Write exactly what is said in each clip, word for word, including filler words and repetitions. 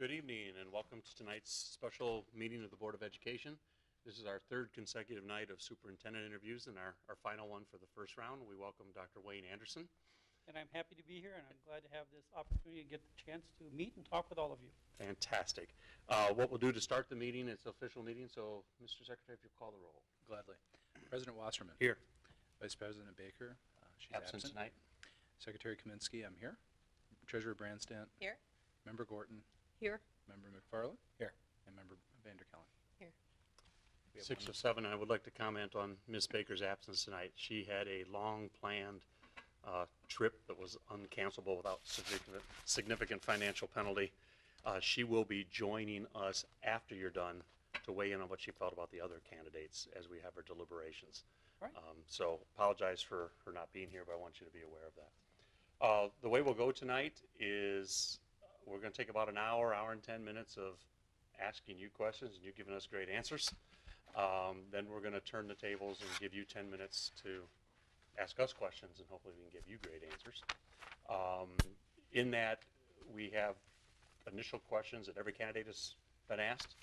Good evening and welcome to tonight's special meeting of the Board of Education. This is our third consecutive night of superintendent interviews and our, our final one for the first round. We welcome Doctor Wayne Anderson. And I'm happy to be here and I'm glad to have this opportunity to get the chance to meet and talk with all of you. Fantastic. Uh, what we'll do to start the meeting, it's an official meeting, so Mister Secretary, if you'll call the roll. Gladly. President Wasserman. Here. Vice President Baker. Uh, she's absent, absent tonight. Secretary Kaminsky, I'm here. Treasurer Brandstant. Here. Member Gorton. Here. Member McFarland. Here. And Member Vanderkellen. Here. Six of seven, I would like to comment on Miz Baker's absence tonight. She had a long planned uh, trip that was uncancelable without significant, significant financial penalty. Uh, she will be joining us after you're done to weigh in on what she felt about the other candidates as we have our deliberations. All right. Um, so apologize for her not being here, but I want you to be aware of that. Uh, the way we'll go tonight is we're going to take about an hour, hour and ten minutes of asking you questions and you giving us great answers. Um, then we're going to turn the tables and give you ten minutes to ask us questions and hopefully we can give you great answers. Um, in that, we have initial questions that every candidate has been asked.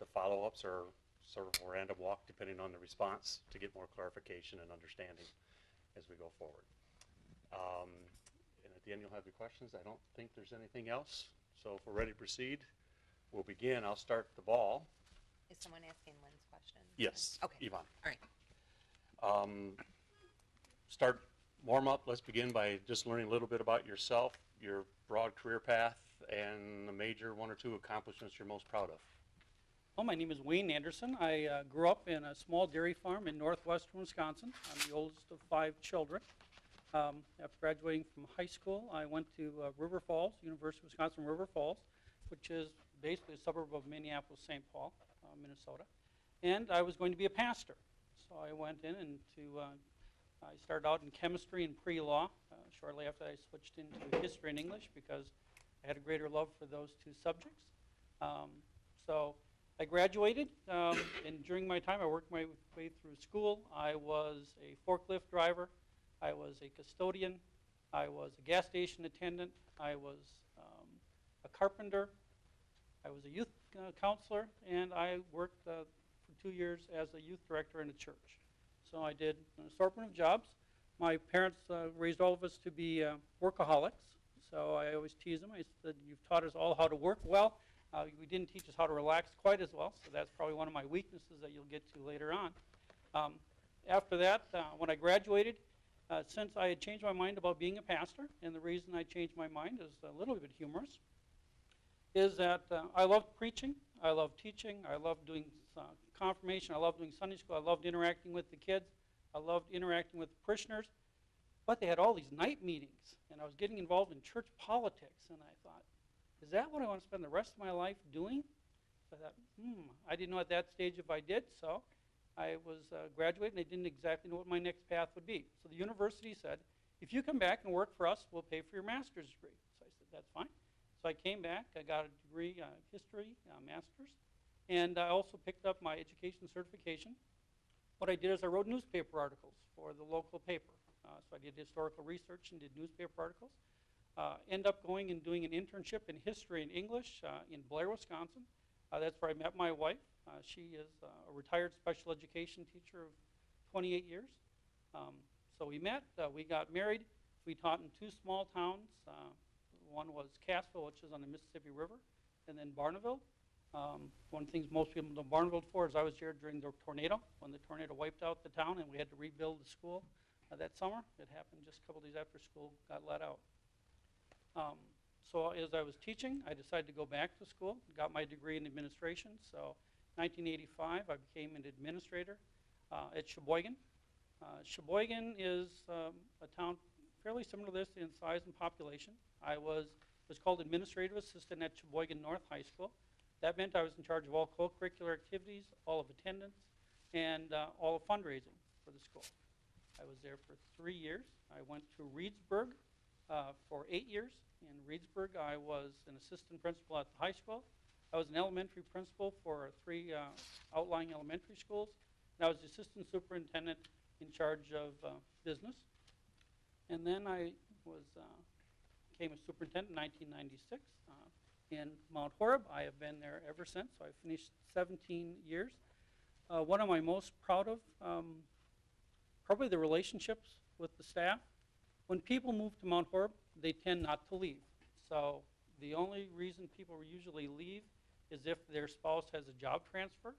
The follow-ups are sort of a random walk depending on the response to get more clarification and understanding as we go forward. Um, And at the end, you'll have your questions. I don't think there's anything else. So if we're ready to proceed, we'll begin. I'll start the ball. Is someone asking Lynn's question? Yes. Okay. Yvonne. All right. Um, start warm up. Let's begin by just learning a little bit about yourself, your broad career path, and the major one or two accomplishments you're most proud of. Well, my name is Wayne Anderson. I uh, grew up in a small dairy farm in northwestern Wisconsin. I'm the oldest of five children. Um, after graduating from high school, I went to uh, River Falls, University of Wisconsin-River Falls, which is basically a suburb of Minneapolis-Saint Paul, uh, Minnesota. And I was going to be a pastor. So I went in and to, uh, I started out in chemistry and pre-law. Uh, shortly after that, I switched into history and English because I had a greater love for those two subjects. Um, so I graduated, um, and during my time, I worked my way through school. I was a forklift driver. I was a custodian, I was a gas station attendant, I was um, a carpenter, I was a youth uh, counselor, and I worked uh, for two years as a youth director in a church. So I did an assortment of jobs. My parents uh, raised all of us to be uh, workaholics, so I always tease them. I said, you've taught us all how to work well. Uh, we didn't teach us how to relax quite as well, so that's probably one of my weaknesses that you'll get to later on. Um, after that, uh, when I graduated, Uh, since I had changed my mind about being a pastor, and the reason I changed my mind is a little bit humorous, is that uh, I loved preaching, I loved teaching, I loved doing uh, confirmation, I loved doing Sunday school, I loved interacting with the kids, I loved interacting with the parishioners, but they had all these night meetings, and I was getting involved in church politics, and I thought, is that what I want to spend the rest of my life doing? So I thought, hmm, I didn't know at that stage if I did, so I was uh, graduating, and I didn't exactly know what my next path would be. So the university said, if you come back and work for us, we'll pay for your master's degree. So I said, that's fine. So I came back, I got a degree, uh, history, uh, master's, and I also picked up my education certification. What I did is I wrote newspaper articles for the local paper. Uh, so I did historical research and did newspaper articles. Uh, end up going and doing an internship in history and English uh, in Blair, Wisconsin. Uh, that's where I met my wife. Uh, she is uh, a retired special education teacher of twenty-eight years. Um, so we met, uh, we got married, we taught in two small towns. Uh, one was Cassville, which is on the Mississippi River, and then Barneville. Um, one of the things most people know Barneville for is I was here during the tornado, when the tornado wiped out the town and we had to rebuild the school uh, that summer. It happened just a couple days after school got let out. Um, so as I was teaching, I decided to go back to school, got my degree in administration. So nineteen eighty-five, I became an administrator uh, at Sheboygan. Uh, Sheboygan is um, a town fairly similar to this in size and population. I was, was called administrative assistant at Sheboygan North High School. That meant I was in charge of all co-curricular activities, all of attendance, and uh, all of fundraising for the school. I was there for three years. I went to Reedsburg uh, for eight years. In Reedsburg, I was an assistant principal at the high school. I was an elementary principal for three uh, outlying elementary schools, and I was the assistant superintendent in charge of uh, business. And then I was, uh, became a superintendent in nineteen ninety-six, uh, in Mount Horeb. I have been there ever since, so I finished seventeen years. Uh, what am I most proud of? Um, probably the relationships with the staff. When people move to Mount Horeb, they tend not to leave. So the only reason people usually leave is if their spouse has a job transfer.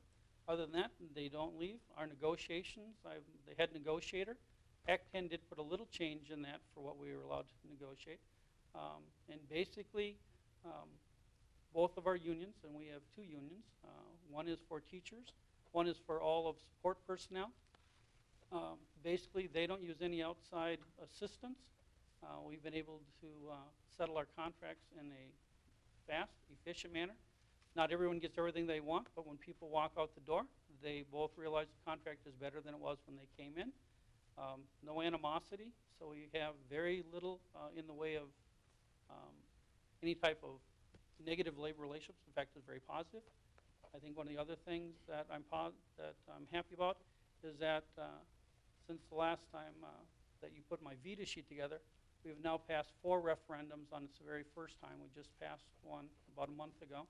Other than that, they don't leave. Our negotiations, I'm the head negotiator. Act ten did put a little change in that for what we were allowed to negotiate. Um, and basically, um, both of our unions, and we have two unions, uh, one is for teachers, one is for all of support personnel. Um, basically, they don't use any outside assistance. Uh, we've been able to uh, settle our contracts in a fast, efficient manner. Not everyone gets everything they want, but when people walk out the door, they both realize the contract is better than it was when they came in. Um, no animosity, so we have very little uh, in the way of um, any type of negative labor relationships. In fact, it's very positive. I think one of the other things that I'm, pos that I'm happy about is that uh, since the last time uh, that you put my Vita sheet together, we've now passed four referendums on its very first time. We just passed one about a month ago,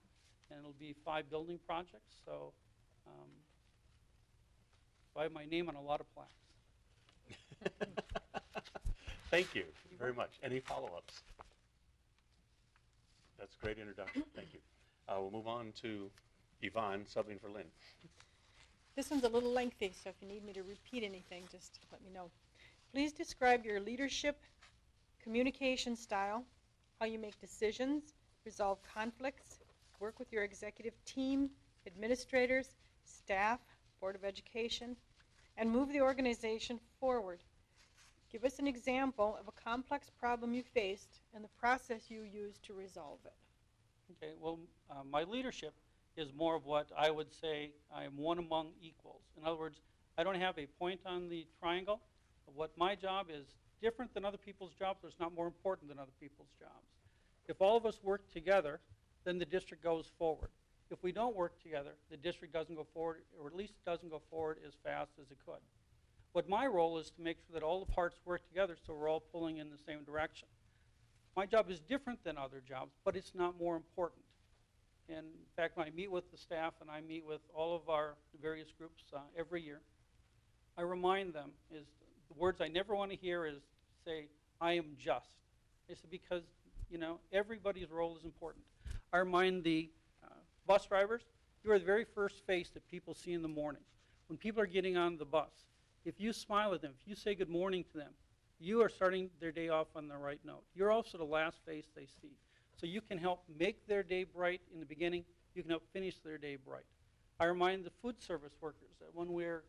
and it'll be five building projects, so um, I have my name on a lot of plaques. Thank you very much. Any follow-ups? That's a great introduction. Thank you. Uh, we'll move on to Yvonne, subbing for Lynn. This one's a little lengthy, so if you need me to repeat anything, just let me know. Please describe your leadership, communication style, how you make decisions, resolve conflicts, work with your executive team, administrators, staff, Board of Education, and move the organization forward. Give us an example of a complex problem you faced and the process you used to resolve it. Okay, well, uh, my leadership is more of what I would say I am one among equals. In other words, I don't have a point on the triangle. What my job is different than other people's jobs, but it's not more important than other people's jobs. If all of us work together, then the district goes forward. If we don't work together, the district doesn't go forward, or at least doesn't go forward as fast as it could. What my role is to make sure that all the parts work together so we're all pulling in the same direction. My job is different than other jobs, but it's not more important. And in fact, when I meet with the staff and I meet with all of our various groups uh, every year, I remind them, is the words I never want to hear is say, I am just. It's because, you know, everybody's role is important. I remind the bus drivers, you are the very first face that people see in the morning. When people are getting on the bus, if you smile at them, if you say good morning to them, you are starting their day off on the right note. You're also the last face they see. So you can help make their day bright in the beginning. You can help finish their day bright. I remind the food service workers that when, we're,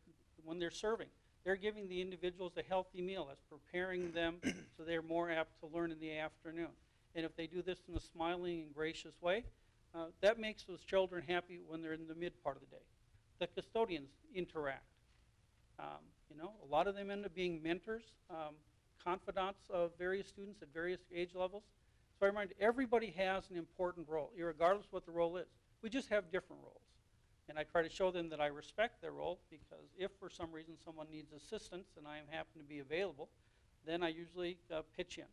when they're serving, they're giving the individuals a healthy meal. That's preparing them so they're more apt to learn in the afternoon. And if they do this in a smiling and gracious way, Uh, that makes those children happy when they're in the mid part of the day. The custodians interact. Um, you know, a lot of them end up being mentors, um, confidants of various students at various age levels. So I remind everybody has an important role, irregardless of what the role is. We just have different roles. And I try to show them that I respect their role, because if for some reason someone needs assistance and I happen to be available, then I usually uh, pitch in.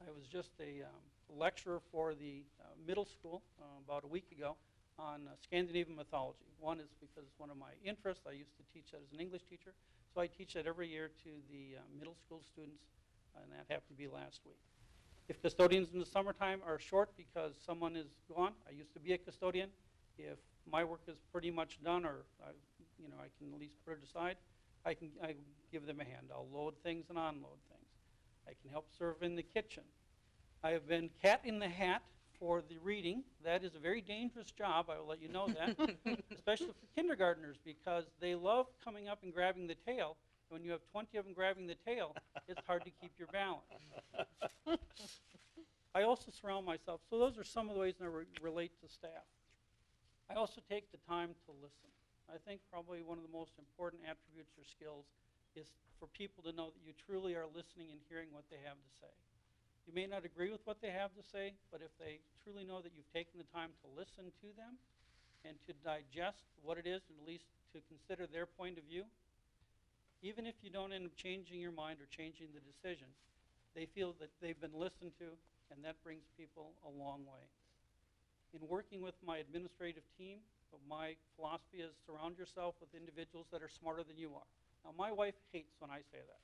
I was just a um, lecturer for the uh, middle school uh, about a week ago on uh, Scandinavian mythology. One is because it's one of my interests. I used to teach that as an English teacher. So I teach that every year to the uh, middle school students, and that happened to be last week. If custodians in the summertime are short because someone is gone, I used to be a custodian. If my work is pretty much done, or I, you know, I can at least put it aside, I can I give them a hand. I'll load things and unload things. I can help serve in the kitchen. I have been cat in the hat for the reading. That is a very dangerous job, I will let you know that, especially for kindergartners, because they love coming up and grabbing the tail. When you have twenty of them grabbing the tail, it's hard to keep your balance. I also surround myself. So those are some of the ways I re relate to staff. I also take the time to listen. I think probably one of the most important attributes or skills is for people to know that you truly are listening and hearing what they have to say. You may not agree with what they have to say, but if they truly know that you've taken the time to listen to them and to digest what it is, and at least to consider their point of view, even if you don't end up changing your mind or changing the decision, they feel that they've been listened to, and that brings people a long way. in working with my administrative team, my philosophy is surround yourself with individuals that are smarter than you are. Now, my wife hates when I say that,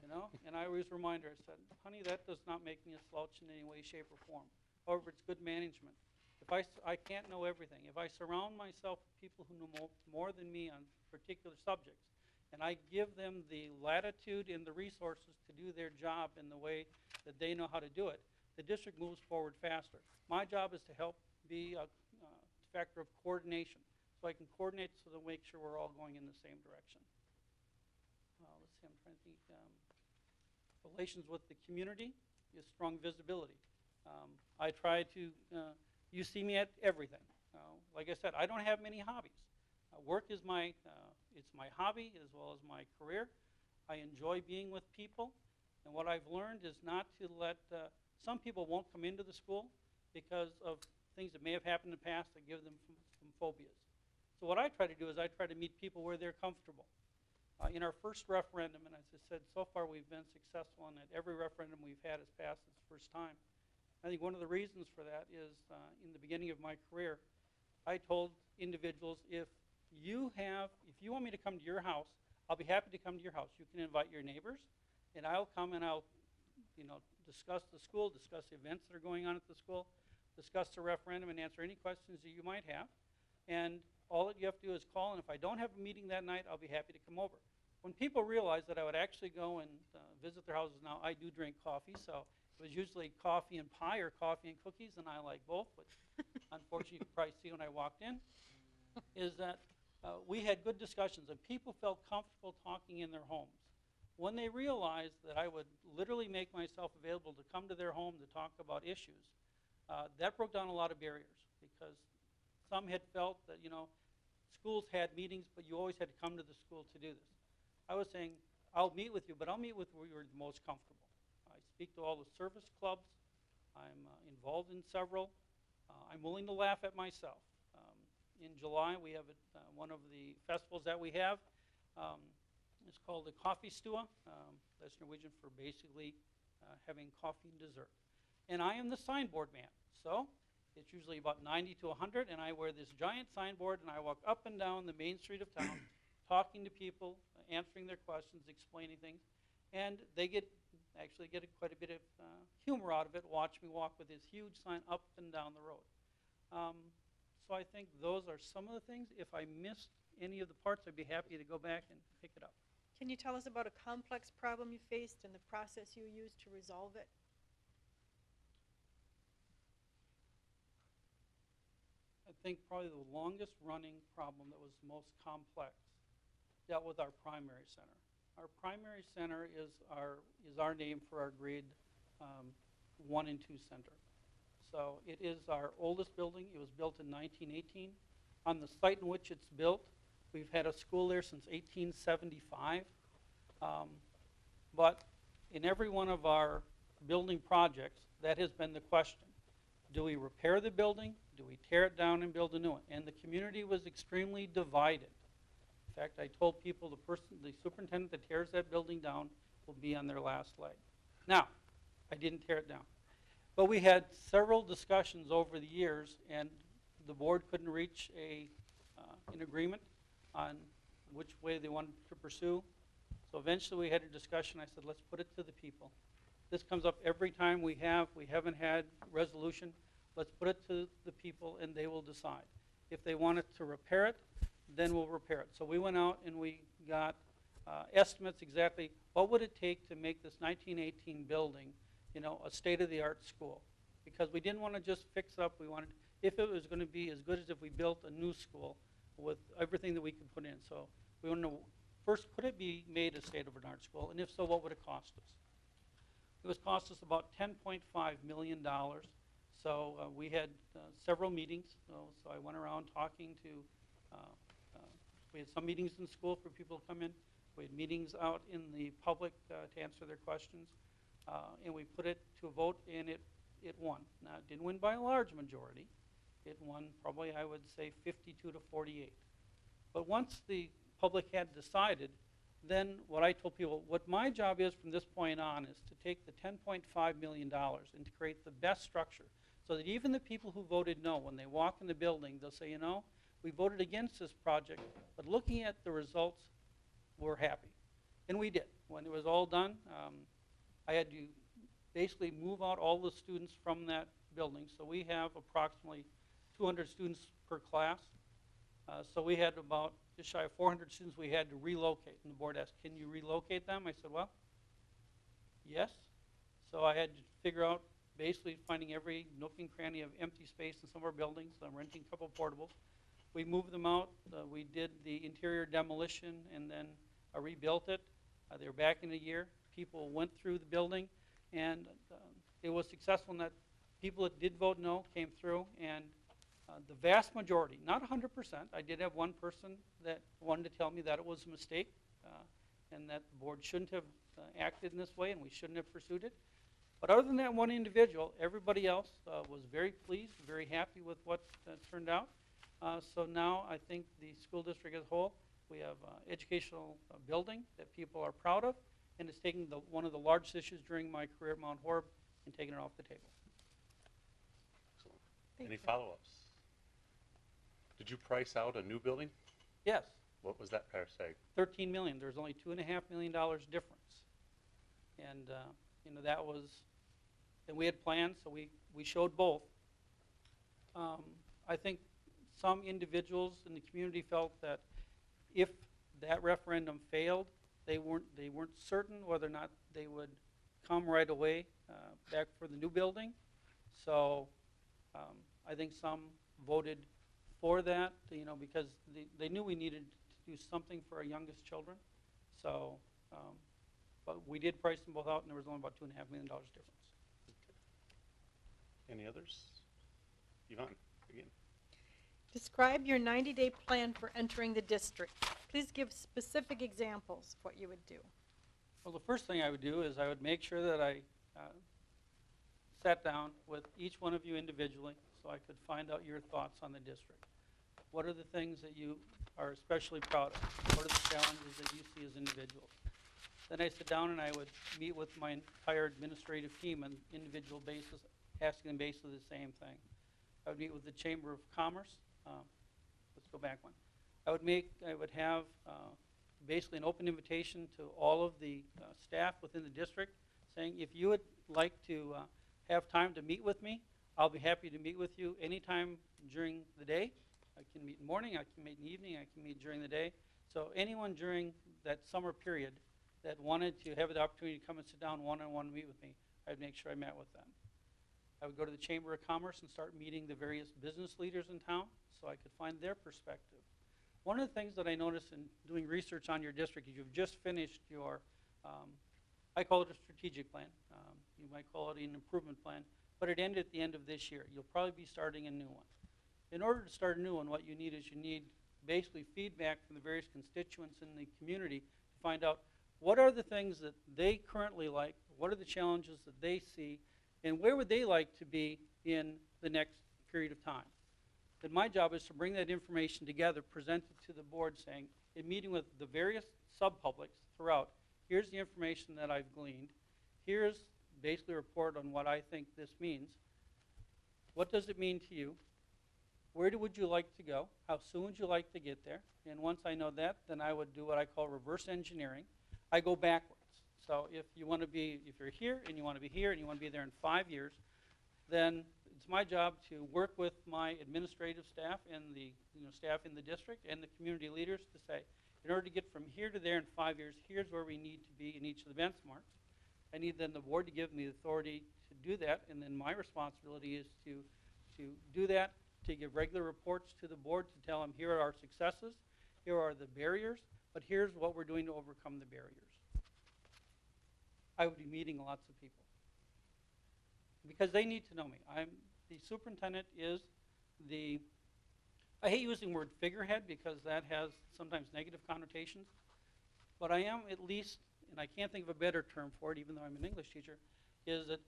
you know, and I always remind her, I said, honey, that does not make me a slouch in any way, shape, or form. However, it's good management. If I, I can't know everything. If I surround myself with people who know mo more than me on particular subjects, and I give them the latitude and the resources to do their job in the way that they know how to do it, the district moves forward faster. My job is to help be a uh, factor of coordination, so I can coordinate so that we make sure we're all going in the same direction. Uh, let's see, I'm trying to think. Um, relations with the community is strong visibility. Um, I try to, uh, you see me at everything. Uh, like I said, I don't have many hobbies. Uh, work is my, uh, it's my hobby as well as my career. I enjoy being with people. And what I've learned is not to let, uh, some people won't come into the school because of things that may have happened in the past that give them some phobias. So what I try to do is I try to meet people where they're comfortable. Uh, in our first referendum, and as I said, so far we've been successful in that every referendum we've had has passed its first time. I think one of the reasons for that is uh, in the beginning of my career, I told individuals, if you have, if you want me to come to your house, I'll be happy to come to your house. You can invite your neighbors, and I'll come and I'll, you know, discuss the school, discuss the events that are going on at the school, discuss the referendum, and answer any questions that you might have. And all that you have to do is call, and if I don't have a meeting that night, I'll be happy to come over. When people realized that I would actually go and uh, visit their houses, now I do drink coffee, so it was usually coffee and pie or coffee and cookies, and I like both, which unfortunately you could probably see when I walked in, is that uh, we had good discussions, and people felt comfortable talking in their homes. When they realized that I would literally make myself available to come to their home to talk about issues, uh, that broke down a lot of barriers, because some had felt that, you know, schools had meetings, but you always had to come to the school to do this. I was saying, I'll meet with you, but I'll meet with where you're the most comfortable. Speak to all the service clubs. I'm uh, involved in several. Uh, I'm willing to laugh at myself. Um, in July, we have a, uh, one of the festivals that we have. Um, it's called the Coffee Stua. Um, that's Norwegian for basically uh, having coffee and dessert. And I am the signboard man. So it's usually about ninety to a hundred, and I wear this giant signboard, and I walk up and down the main street of town, talking to people, uh, answering their questions, explaining things, and they get actually get a, quite a bit of uh, humor out of it, watch me walk with this huge sign up and down the road. Um, so I think those are some of the things. If I missed any of the parts, I'd be happy to go back and pick it up. Can you tell us about a complex problem you faced and the process you used to resolve it? I think probably the longest running problem that was the most complex dealt with our primary center. Our primary center is our, is our name for our grade um, one and two center. So it is our oldest building. It was built in nineteen eighteen. On the site in which it's built, we've had a school there since eighteen seventy-five. Um, but in every one of our building projects, that has been the question. Do we repair the building? Do we tear it down and build a new one? And the community was extremely divided. In fact, I told people the person, the superintendent that tears that building down will be on their last leg. Now, I didn't tear it down. But we had several discussions over the years, and the board couldn't reach a, uh, an agreement on which way they wanted to pursue. So eventually we had a discussion. I said, let's put it to the people. This comes up every time we have. We haven't had resolution. Let's put it to the people, and they will decide. If they wanted to repair it, then we'll repair it. So we went out and we got uh, estimates exactly what would it take to make this nineteen eighteen building, you know, a state-of-the-art school, because we didn't want to just fix up. We wanted, if it was going to be as good as if we built a new school with everything that we could put in. So we want to know, first, could it be made a state-of-the-art school, and if so, what would it cost us? It was cost us about ten point five million dollars. So uh, we had uh, several meetings. So, so I went around talking to. Uh, We had some meetings in school for people to come in. We had meetings out in the public uh, to answer their questions. Uh, and we put it to a vote, and it, it won. Now, it didn't win by a large majority. It won probably, I would say, fifty-two to forty-eight. But once the public had decided, then what I told people, what my job is from this point on is to take the ten point five million dollars and to create the best structure. so that even the people who voted no, when they walk in the building, they'll say, you know, we voted against this project, but looking at the results, we're happy. And we did. When it was all done, um, I had to basically move out all the students from that building. So we have approximately two hundred students per class. Uh, so we had about just shy of four hundred students we had to relocate. And the board asked, can you relocate them? I said, well, yes. So I had to figure out basically finding every nook and cranny of empty space in some of our buildings. So I'm renting a couple of portables. We moved them out. Uh, we did the interior demolition and then I rebuilt it. Uh, they were back in a year. People went through the building and uh, it was successful in that people that did vote no came through, and Uh, the vast majority, not one hundred percent, I did have one person that wanted to tell me that it was a mistake uh, and that the board shouldn't have uh, acted in this way and we shouldn't have pursued it. But other than that one individual, everybody else uh, was very pleased, very happy with what uh, turned out. Uh, so now I think the school district as a whole, we have an uh, educational uh, building that people are proud of, and it's taking the, one of the largest issues during my career at Mount Horeb and taking it off the table. Excellent. Thank Any follow-ups? Did you price out a new building? Yes. What was that price tag? thirteen million dollars. There's only two and a half million dollars difference, and uh, you know that was, and we had plans, so we we showed both. Um, I think some individuals in the community felt that if that referendum failed, they weren't they weren't certain whether or not they would come right away uh, back for the new building. So um, I think some voted for that, you know, because they, they knew we needed to do something for our youngest children. So, um, but we did price them both out, and there was only about two and a half million dollars difference. Any others? Yvonne, again. Describe your ninety-day plan for entering the district. Please give specific examples of what you would do. Well, the first thing I would do is I would make sure that I uh, sat down with each one of you individually so I could find out your thoughts on the district. What are the things that you are especially proud of? What are the challenges that you see as individuals? Then I sit down and I would meet with my entire administrative team on an individual basis, asking them basically the same thing. I would meet with the Chamber of Commerce. Uh, let's go back one. I would make, I would have uh, basically an open invitation to all of the uh, staff within the district, saying if you would like to uh, have time to meet with me, I'll be happy to meet with you anytime during the day. I can meet in the morning, I can meet in the evening, I can meet during the day. So anyone during that summer period that wanted to have the opportunity to come and sit down one-on-one and meet with me, I'd make sure I met with them. I would go to the Chamber of Commerce and start meeting the various business leaders in town so I could find their perspective. One of the things that I noticed in doing research on your district is you've just finished your, um, I call it a strategic plan. Um, you might call it an improvement plan, but it ended at the end of this year. You'll probably be starting a new one. In order to start a new one, what you need is you need basically feedback from the various constituents in the community to find out what are the things that they currently like, what are the challenges that they see, and where would they like to be in the next period of time. And my job is to bring that information together, present it to the board saying, in meeting with the various subpublics throughout, here's the information that I've gleaned, here's basically report on what I think this means. What does it mean to you? Where do, would you like to go? How soon would you like to get there? And once I know that, then I would do what I call reverse engineering. I go backwards. So if you want to be, if you're here and you want to be here and you want to be there in five years, then it's my job to work with my administrative staff and the you know, staff in the district and the community leaders to say, in order to get from here to there in five years, here's where we need to be in each of the benchmarks. I need then the board to give me the authority to do that, and then my responsibility is to, to do that, to give regular reports to the board to tell them here are our successes, here are the barriers, but here's what we're doing to overcome the barriers. I would be meeting lots of people because they need to know me. I'm, the superintendent is the, I hate using the word figurehead because that has sometimes negative connotations, but I am at least, and I can't think of a better term for it, even though I'm an English teacher, is that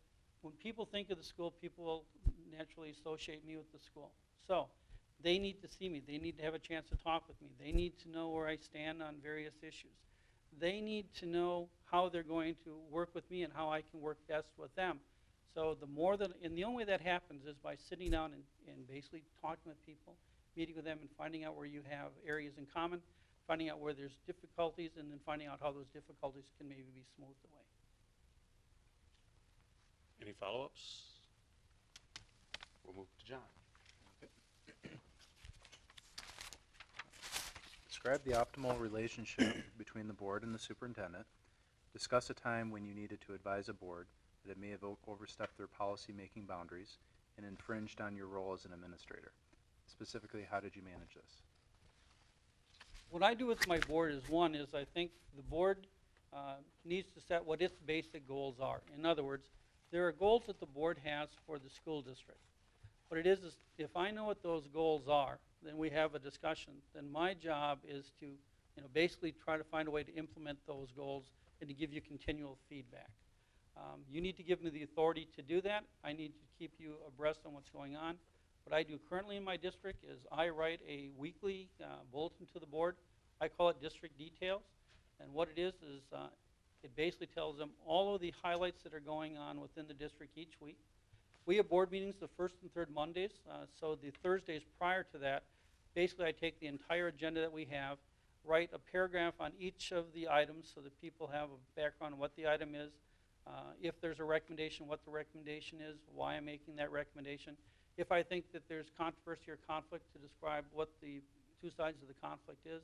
when people think of the school, people will naturally associate me with the school. So they need to see me. They need to have a chance to talk with me. They need to know where I stand on various issues. They need to know how they're going to work with me and how I can work best with them. So the more that, and the only way that happens is by sitting down and, and basically talking with people, meeting with them and finding out where you have areas in common, finding out where there's difficulties, and then finding out how those difficulties can maybe be smoothed away. Any follow-ups? We'll move to John. Okay. Describe the optimal relationship between the board and the superintendent. Discuss a time when you needed to advise a board that it may have overstepped their policy-making boundaries and infringed on your role as an administrator. Specifically, how did you manage this? What I do with my board is, one, is I think the board uh, needs to set what its basic goals are. In other words, there are goals that the board has for the school district. What it is is, if I know what those goals are, then we have a discussion. Then my job is to, you know, basically try to find a way to implement those goals and to give you continual feedback. Um, you need to give me the authority to do that. I need to keep you abreast on what's going on. What I do currently in my district is I write a weekly uh, bulletin to the board. I call it District Details. And what it is is uh, it basically tells them all of the highlights that are going on within the district each week. We have board meetings the first and third Mondays. Uh, so the Thursdays prior to that, basically I take the entire agenda that we have, write a paragraph on each of the items so that people have a background on what the item is. Uh, if there's a recommendation, what the recommendation is, why I'm making that recommendation. If I think that there's controversy or conflict, to describe what the two sides of the conflict is,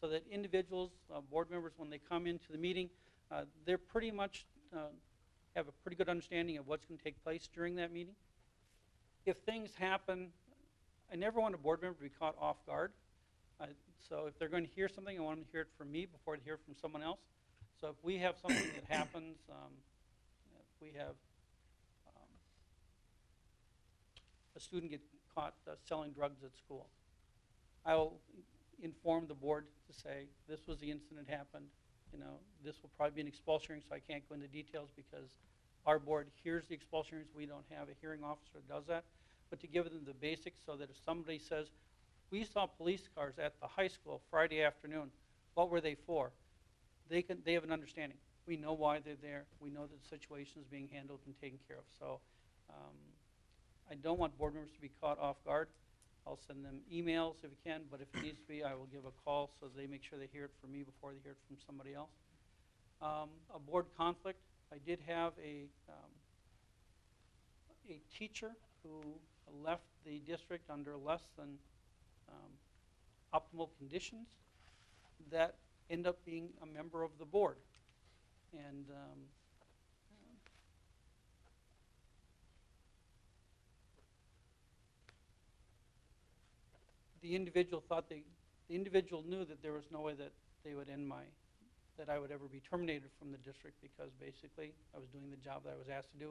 so that individuals, uh, board members, when they come into the meeting, uh, they're pretty much uh, have a pretty good understanding of what's going to take place during that meeting. If things happen, I never want a board member to be caught off guard. Uh, so if they're going to hear something, I want them to hear it from me before they hear it from someone else. So if we have something that happens, um, if we have a student get caught uh, selling drugs at school, I will inform the board to say, this was the incident happened. You know, this will probably be an expulsion, so I can't go into details because our board hears the expulsions. We don't have a hearing officer that does that. But to give them the basics so that if somebody says, we saw police cars at the high school Friday afternoon, what were they for? They can, they have an understanding. We know why they're there. We know that the situation is being handled and taken care of. So. Um, I don't want board members to be caught off guard. I'll send them emails if we can, but if it needs to be, I will give a call so they make sure they hear it from me before they hear it from somebody else. Um, a board conflict. I did have a, um, a teacher who left the district under less than um, optimal conditions that end up being a member of the board. And um, The individual thought they, the individual knew that there was no way that they would end my, that I would ever be terminated from the district because basically I was doing the job that I was asked to do.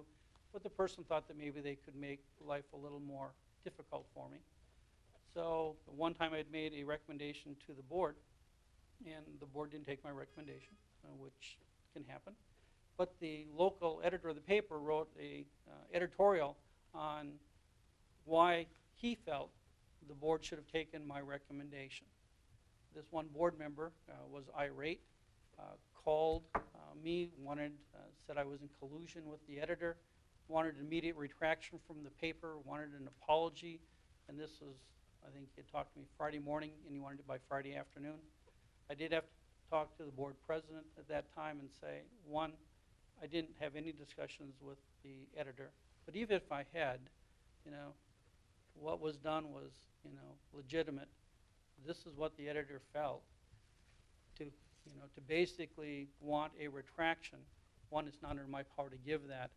But the person thought that maybe they could make life a little more difficult for me. So one time I had made a recommendation to the board and the board didn't take my recommendation, uh, which can happen. But the local editor of the paper wrote a uh, editorial on why he felt the board should have taken my recommendation. This one board member uh, was irate, uh, called uh, me, wanted, uh, said I was in collusion with the editor, wanted immediate retraction from the paper, wanted an apology, and this was, I think he had talked to me Friday morning and he wanted it by Friday afternoon. I did have to talk to the board president at that time and say, one, I didn't have any discussions with the editor, but even if I had, you know, what was done was, you know, legitimate. This is what the editor felt. To, you know, to basically want a retraction, one, it's not under my power to give that.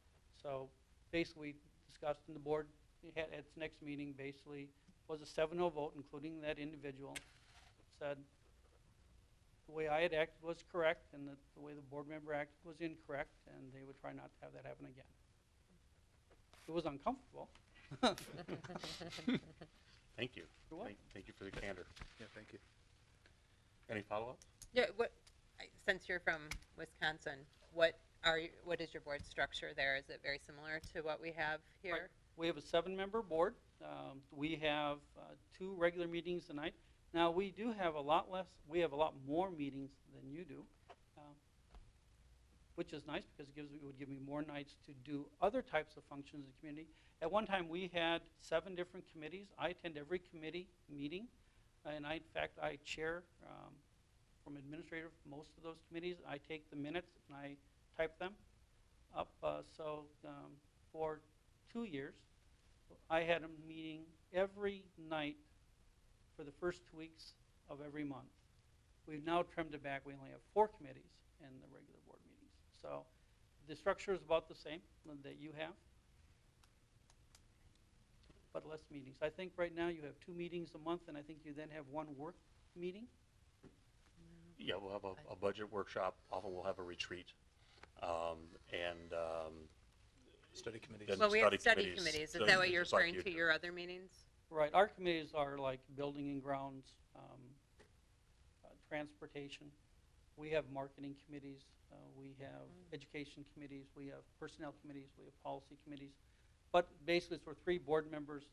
So basically, we discussed in the board at its next meeting. Basically, was a seven oh vote, including that individual. Said the way I had acted was correct, and that the way the board member acted was incorrect, and they would try not to have that happen again. It was uncomfortable. Thank you. Thank, thank you for the candor. Yeah, thank you. Any follow-up? Yeah. What, since you're from Wisconsin, what are you, what is your board structure there? Is it very similar to what we have here? Right. We have a seven-member board. Um, we have uh, two regular meetings a night. Now we do have a lot less. We have a lot more meetings than you do. Um, which is nice because it, gives, it would give me more nights to do other types of functions in the community. At one time, we had seven different committees. I attend every committee meeting, and I, in fact, I chair um, from administrative most of those committees. I take the minutes and I type them up. Uh, so um, for two years, I had a meeting every night for the first two weeks of every month. We've now trimmed it back. We only have four committees and the regular board meetings. So the structure is about the same that you have, but less meetings. I think right now you have two meetings a month, and I think you then have one work meeting. Yeah, we'll have a, a budget workshop. Often we'll have a retreat, um, and um, study committees. Well, we have study committees. committees. Is study that what you're referring like to your other meetings? Right. Our committees are like building and grounds, um, uh, transportation. We have marketing committees. Uh, we have mm. education committees. We have personnel committees. We have policy committees. But basically, it's where three board members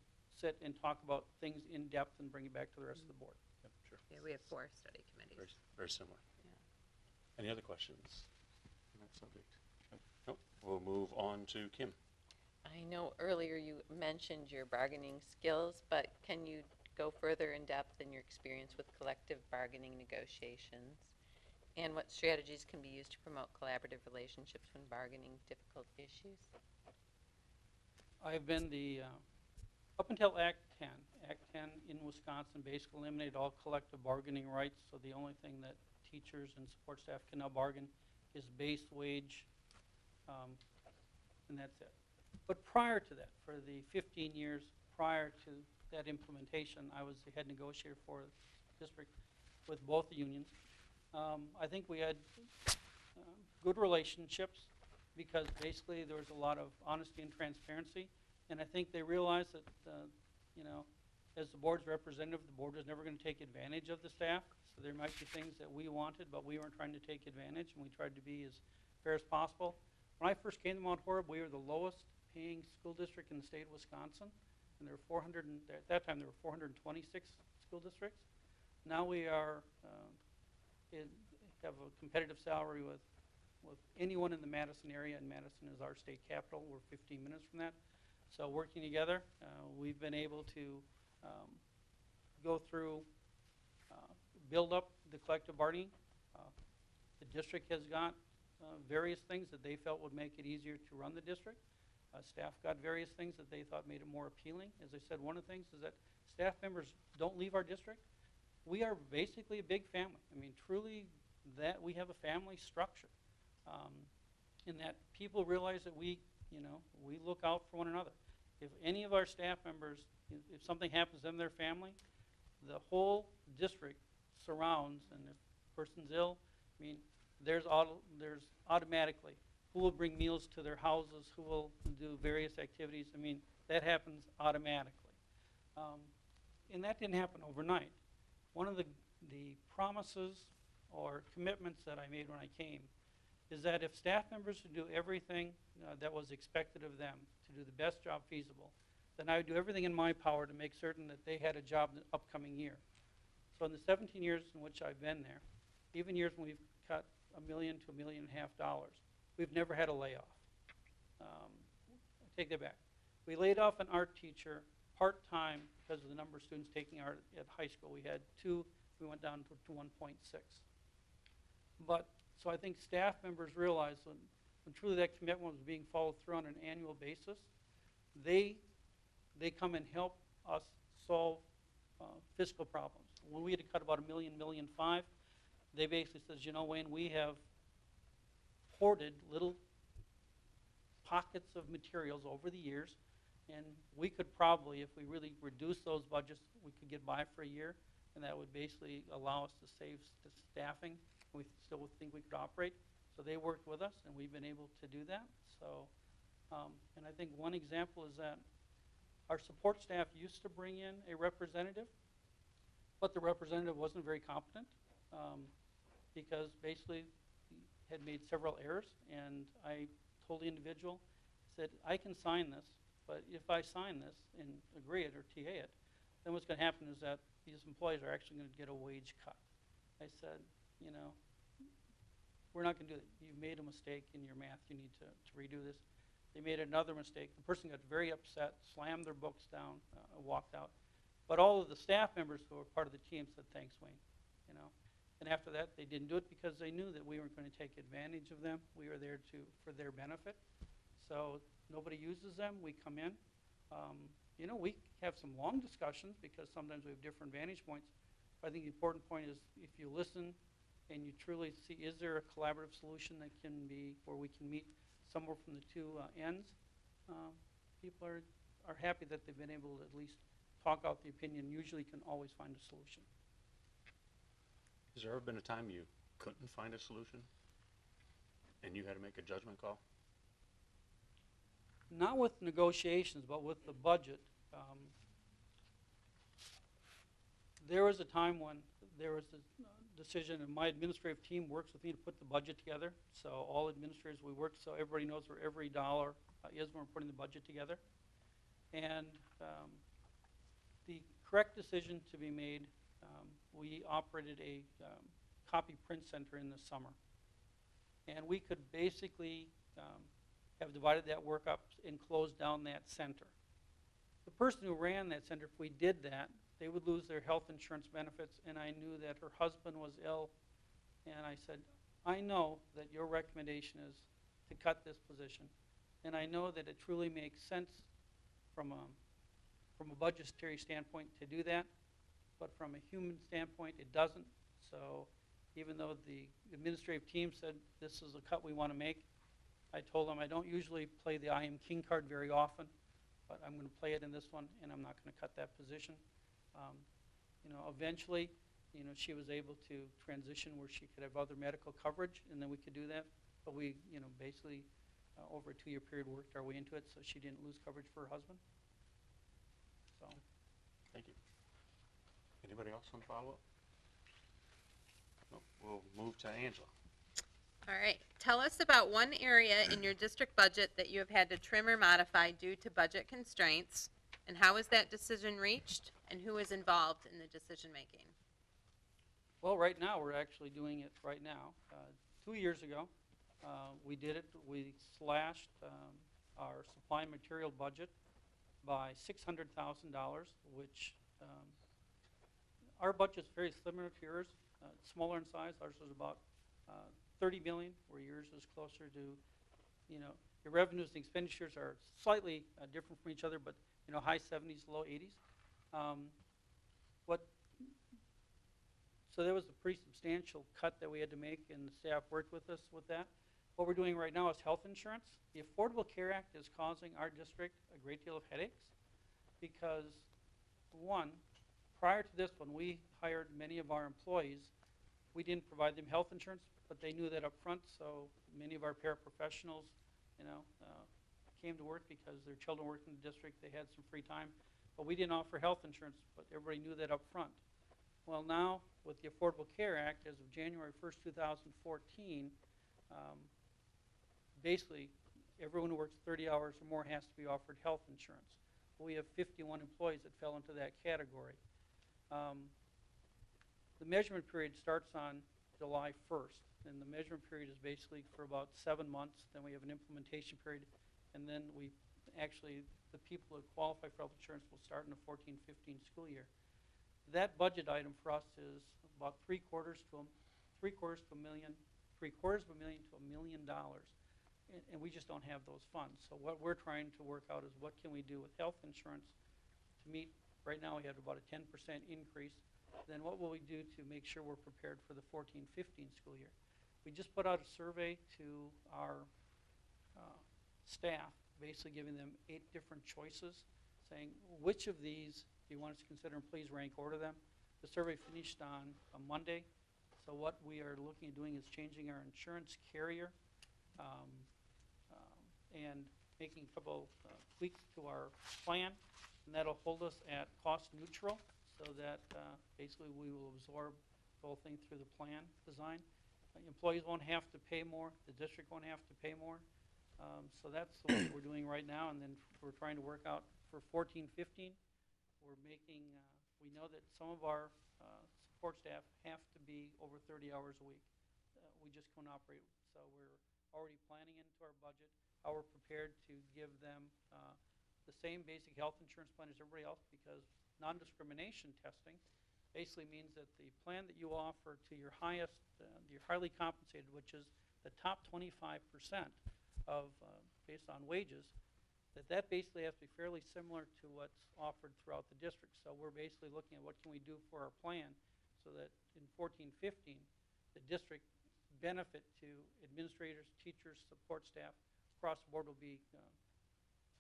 sit and talk about things in depth and bring it back to the rest mm. of the board. Yep, sure. Yeah, we have four study committees. Very, very similar. Yeah. Any other questions on that subject? Nope. We'll move on to Kim. I know earlier you mentioned your bargaining skills, but can you go further in depth in your experience with collective bargaining negotiations and what strategies can be used to promote collaborative relationships when bargaining difficult issues? I have been the, uh, up until Act ten, Act ten in Wisconsin basically eliminated all collective bargaining rights, so the only thing that teachers and support staff can now bargain is base wage, um, and that's it. But prior to that, for the fifteen years prior to that implementation, I was the head negotiator for the district with both the unions. Um, I think we had uh, good relationships, because basically there was a lot of honesty and transparency, and I think they realized that, uh, you know, as the board's representative, the board was never going to take advantage of the staff, so there might be things that we wanted, but we weren't trying to take advantage, and we tried to be as fair as possible. When I first came to Mount Horeb, we were the lowest paying school district in the state of Wisconsin, and there were four hundred, and th at that time there were four hundred twenty-six school districts. Now we are, uh, in, have a competitive salary with with anyone in the Madison area, and Madison is our state capital. We're fifteen minutes from that. So working together, uh, we've been able to um, go through, uh, build up the collective bargaining. Uh, the district has got uh, various things that they felt would make it easier to run the district. Uh, staff got various things that they thought made it more appealing. As I said, one of the things is that staff members don't leave our district. We are basically a big family. I mean, truly, that we have a family structure. Um, in that people realize that we, you know, we look out for one another. If any of our staff members, if, if something happens to them, their family, the whole district surrounds, and if a person's ill, I mean, there's, auto, there's automatically who will bring meals to their houses, who will do various activities. I mean, that happens automatically. Um, and that didn't happen overnight. One of the, the promises or commitments that I made when I came is that if staff members would do everything uh, that was expected of them to do the best job feasible, then I would do everything in my power to make certain that they had a job in the upcoming year. So in the seventeen years in which I've been there, even years when we've cut a million to a million and a half dollars, we've never had a layoff. Um, I take that back. We laid off an art teacher part-time because of the number of students taking art at high school. We had two, we went down to, to one point six. But so I think staff members realized when, when truly that commitment was being followed through on an annual basis, they, they come and help us solve uh, fiscal problems. When we had to cut about a million, million five, they basically says, you know, Wayne, we have hoarded little pockets of materials over the years, and we could probably, if we really reduce those budgets, we could get by for a year, and that would basically allow us to save st staffing. We still think we could operate. So they worked with us, and we've been able to do that. So, um, and I think one example is that our support staff used to bring in a representative, but the representative wasn't very competent um, because basically he had made several errors. And I told the individual, said, I can sign this, but if I sign this and agree it or T A it, then what's going to happen is that these employees are actually going to get a wage cut. I said, you know, we're not going to do that. You made a mistake in your math. You need to, to redo this. They made another mistake. The person got very upset, slammed their books down, uh, walked out. But all of the staff members who were part of the team said, thanks, Wayne. You know? And after that, they didn't do it because they knew that we weren't going to take advantage of them. We were there to for their benefit. So nobody uses them. We come in. Um, you know, we have some long discussions because sometimes we have different vantage points. But I think the important point is if you listen and you truly see, is there a collaborative solution that can be where we can meet somewhere from the two uh, ends? Uh, people are, are happy that they've been able to at least talk out the opinion. Usually can always find a solution. Has there ever been a time you couldn't find a solution and you had to make a judgment call? Not with negotiations, but with the budget. Um, there was a time when there was a decision, and my administrative team works with me to put the budget together. So all administrators, we work so everybody knows where every dollar uh, is when we're putting the budget together. And um, the correct decision to be made, um, we operated a um, copy print center in the summer. And we could basically um, have divided that work up and closed down that center. The person who ran that center, if we did that, they would lose their health insurance benefits, and I knew that her husband was ill. And I said, I know that your recommendation is to cut this position. And I know that it truly makes sense from a, from a budgetary standpoint to do that. But from a human standpoint, it doesn't. So even though the administrative team said this is the cut we want to make, I told them I don't usually play the I am king card very often, but I'm going to play it in this one, and I'm not going to cut that position. Um, you know, eventually, you know, she was able to transition where she could have other medical coverage, and then we could do that. But we, you know, basically uh, over a two-year period worked our way into it, so she didn't lose coverage for her husband. So, thank you. Anybody else on follow-up? No, we'll move to Angela. All right. Tell us about one area in your district budget that you have had to trim or modify due to budget constraints, and how was that decision reached, and who is involved in the decision making? Well, right now we're actually doing it right now. Uh, two years ago, uh, we did it. We slashed um, our supply and material budget by six hundred thousand dollars, which um, our budget is very similar to yours, uh, smaller in size. Ours was about uh, thirty million dollars, where yours is closer to, you know, your revenues and expenditures are slightly uh, different from each other, but, you know, high seventies, low eighties. Um, what, so there was a pretty substantial cut that we had to make, and the staff worked with us with that. What we're doing right now is health insurance. The Affordable Care Act is causing our district a great deal of headaches because, one, prior to this, when we hired many of our employees, we didn't provide them health insurance, but they knew that up front, so many of our paraprofessionals, you know, uh, came to work because their children worked in the district, they had some free time. But we didn't offer health insurance, but everybody knew that up front. Well, now with the Affordable Care Act, as of January first, two thousand fourteen, um, basically everyone who works thirty hours or more has to be offered health insurance. We have fifty-one employees that fell into that category. Um, the measurement period starts on July first, and the measurement period is basically for about seven months. Then we have an implementation period, and then we actually, the people who qualify for health insurance will start in the fourteen fifteen school year. That budget item for us is about three quarters to a, three quarters to a million, three quarters of a million to a million dollars, and, and we just don't have those funds. So what we're trying to work out is what can we do with health insurance to meet. Right now we have about a ten percent increase. Then what will we do to make sure we're prepared for the fourteen fifteen school year? We just put out a survey to our uh, staff, basically giving them eight different choices, saying which of these do you want us to consider, and please rank order them. The survey finished on a Monday, so what we are looking at doing is changing our insurance carrier um, um, and making a couple uh, tweaks to our plan, and that'll hold us at cost neutral, so that uh, basically we will absorb the whole thing through the plan design. Uh, employees won't have to pay more, the district won't have to pay more. Um, so that's the way we're doing right now, and then we're trying to work out for fourteen fifteen. We're making, uh, we know that some of our uh, support staff have to be over thirty hours a week. Uh, we just couldn't operate. So we're already planning into our budget how we're prepared to give them uh, the same basic health insurance plan as everybody else, because non-discrimination testing basically means that the plan that you offer to your highest, uh, your highly compensated, which is the top twenty-five percent of, uh, based on wages, that that basically has to be fairly similar to what's offered throughout the district. So we're basically looking at what can we do for our plan so that in fourteen fifteen, the district benefit to administrators, teachers, support staff across the board will be, uh,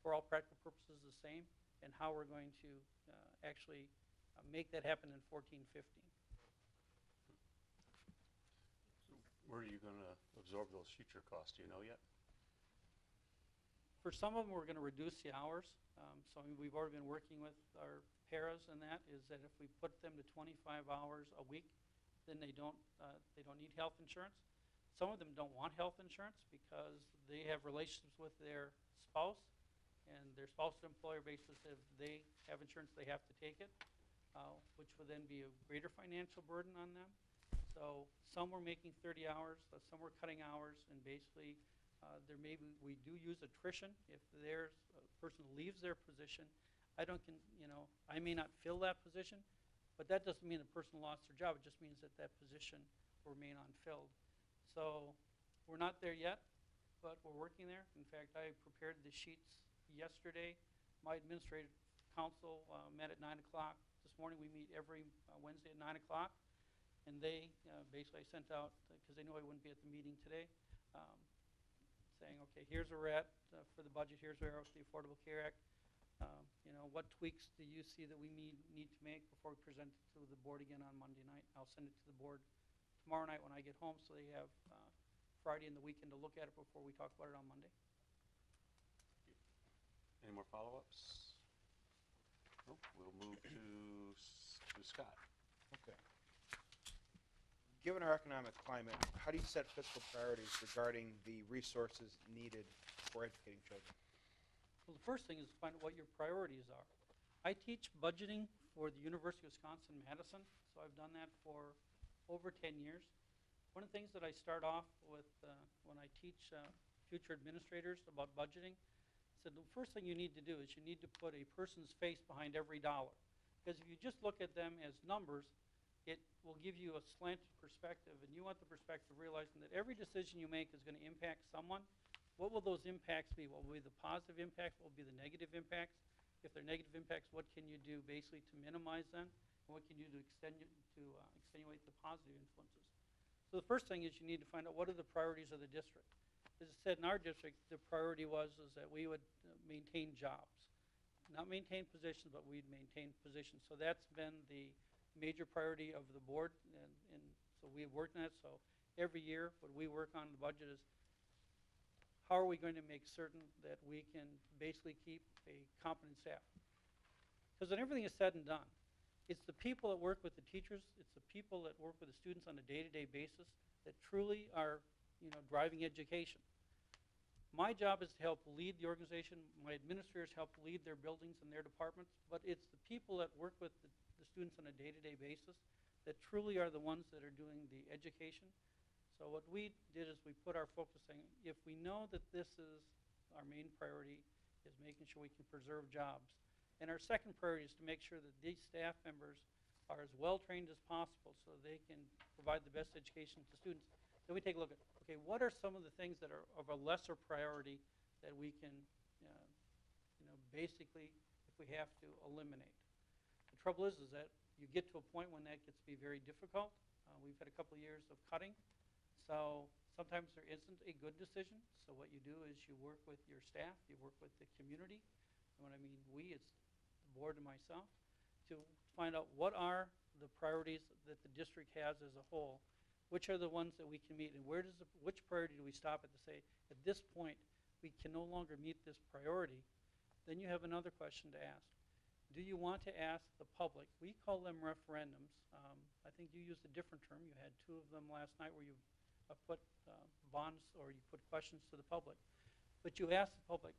for all practical purposes, the same, and how we're going to uh, actually uh, make that happen in fourteen fifteen. So where are you going to absorb those future costs? Do you know yet? For some of them, we're going to reduce the hours. Um, so we've already been working with our paras, and that is that if we put them to twenty-five hours a week, then they don't uh, they don't need health insurance. Some of them don't want health insurance because they have relationships with their spouse, and their spouse and employer basis, if they have insurance, they have to take it, uh, which would then be a greater financial burden on them. So some were making thirty hours, some were cutting hours, and basically uh, there may be, we do use attrition. If there's a person leaves their position, I don't can, you know, I may not fill that position, but that doesn't mean the person lost their job. It just means that that position will remain unfilled. So we're not there yet, but we're working there. In fact, I prepared the sheets yesterday. My administrative council uh, met at nine o'clock this morning. We meet every uh, Wednesday at nine o'clock. And they uh, basically sent out, because they knew I wouldn't be at the meeting today, um, saying, okay, here's where we're at uh, for the budget. Here's where we're at with the Affordable Care Act. Um, you know, what tweaks do you see that we need, need to make before we present it to the board again on Monday night? I'll send it to the board tomorrow night when I get home, so they have uh, Friday and the weekend to look at it before we talk about it on Monday. Any more follow-ups? Nope. We'll move to, to Scott. Okay. Given our economic climate, how do you set fiscal priorities regarding the resources needed for educating children? Well, the first thing is to find out what your priorities are. I teach budgeting for the University of Wisconsin-Madison, so I've done that for over ten years. One of the things that I start off with uh, when I teach uh, future administrators about budgeting, so the first thing you need to do is you need to put a person's face behind every dollar. Because if you just look at them as numbers, it will give you a slanted perspective, and you want the perspective realizing that every decision you make is going to impact someone. What will those impacts be? What will be the positive impacts? What will be the negative impacts? If they're negative impacts, what can you do basically to minimize them? And what can you do to, extenu to uh, extenuate the positive influences? So the first thing is you need to find out what are the priorities of the district. As I said, in our district, the priority was is that we would maintain jobs. Not maintain positions, but we'd maintain positions. So that's been the major priority of the board, and, and so we have worked on it. So every year, what we work on in the budget is how are we going to make certain that we can basically keep a competent staff? Because when everything is said and done, it's the people that work with the teachers, it's the people that work with the students on a day-to-day basis that truly are, you know, driving education. My job is to help lead the organization. My administrators help lead their buildings and their departments, but it's the people that work with the, the students on a day-to-day basis that truly are the ones that are doing the education. So what we did is we put our focus on, if we know that this is our main priority, is making sure we can preserve jobs. And our second priority is to make sure that these staff members are as well trained as possible so they can provide the best education to students. Then we take a look at, okay, what are some of the things that are of a lesser priority that we can, uh, you know, basically, if we have to, eliminate? The trouble is, is that you get to a point when that gets to be very difficult. Uh, we've had a couple of years of cutting. So sometimes there isn't a good decision. So what you do is you work with your staff, you work with the community. And when I mean we, it's the board and myself, to find out what are the priorities that the district has as a whole. Which are the ones that we can meet, and where does the, which priority do we stop at to say, at this point, we can no longer meet this priority? Then you have another question to ask. Do you want to ask the public? We call them referendums. Um, I think you used a different term. You had two of them last night where you uh, put uh, bonds or you put questions to the public. But you ask the public,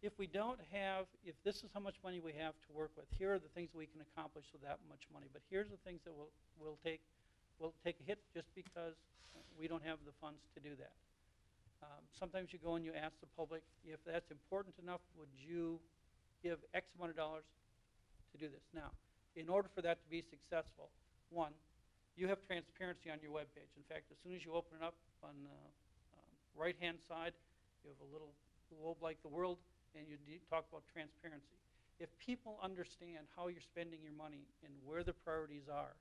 if we don't have, if this is how much money we have to work with, here are the things we can accomplish with that much money. But here's the things that we'll, we'll take will take a hit just because we don't have the funds to do that. Um, sometimes you go and you ask the public, if that's important enough, would you give X amount of dollars to do this? Now, in order for that to be successful, one, you have transparency on your web page. In fact, as soon as you open it up on the um, right-hand side, you have a little globe like the world, and you d talk about transparency. If people understand how you're spending your money and where the priorities are,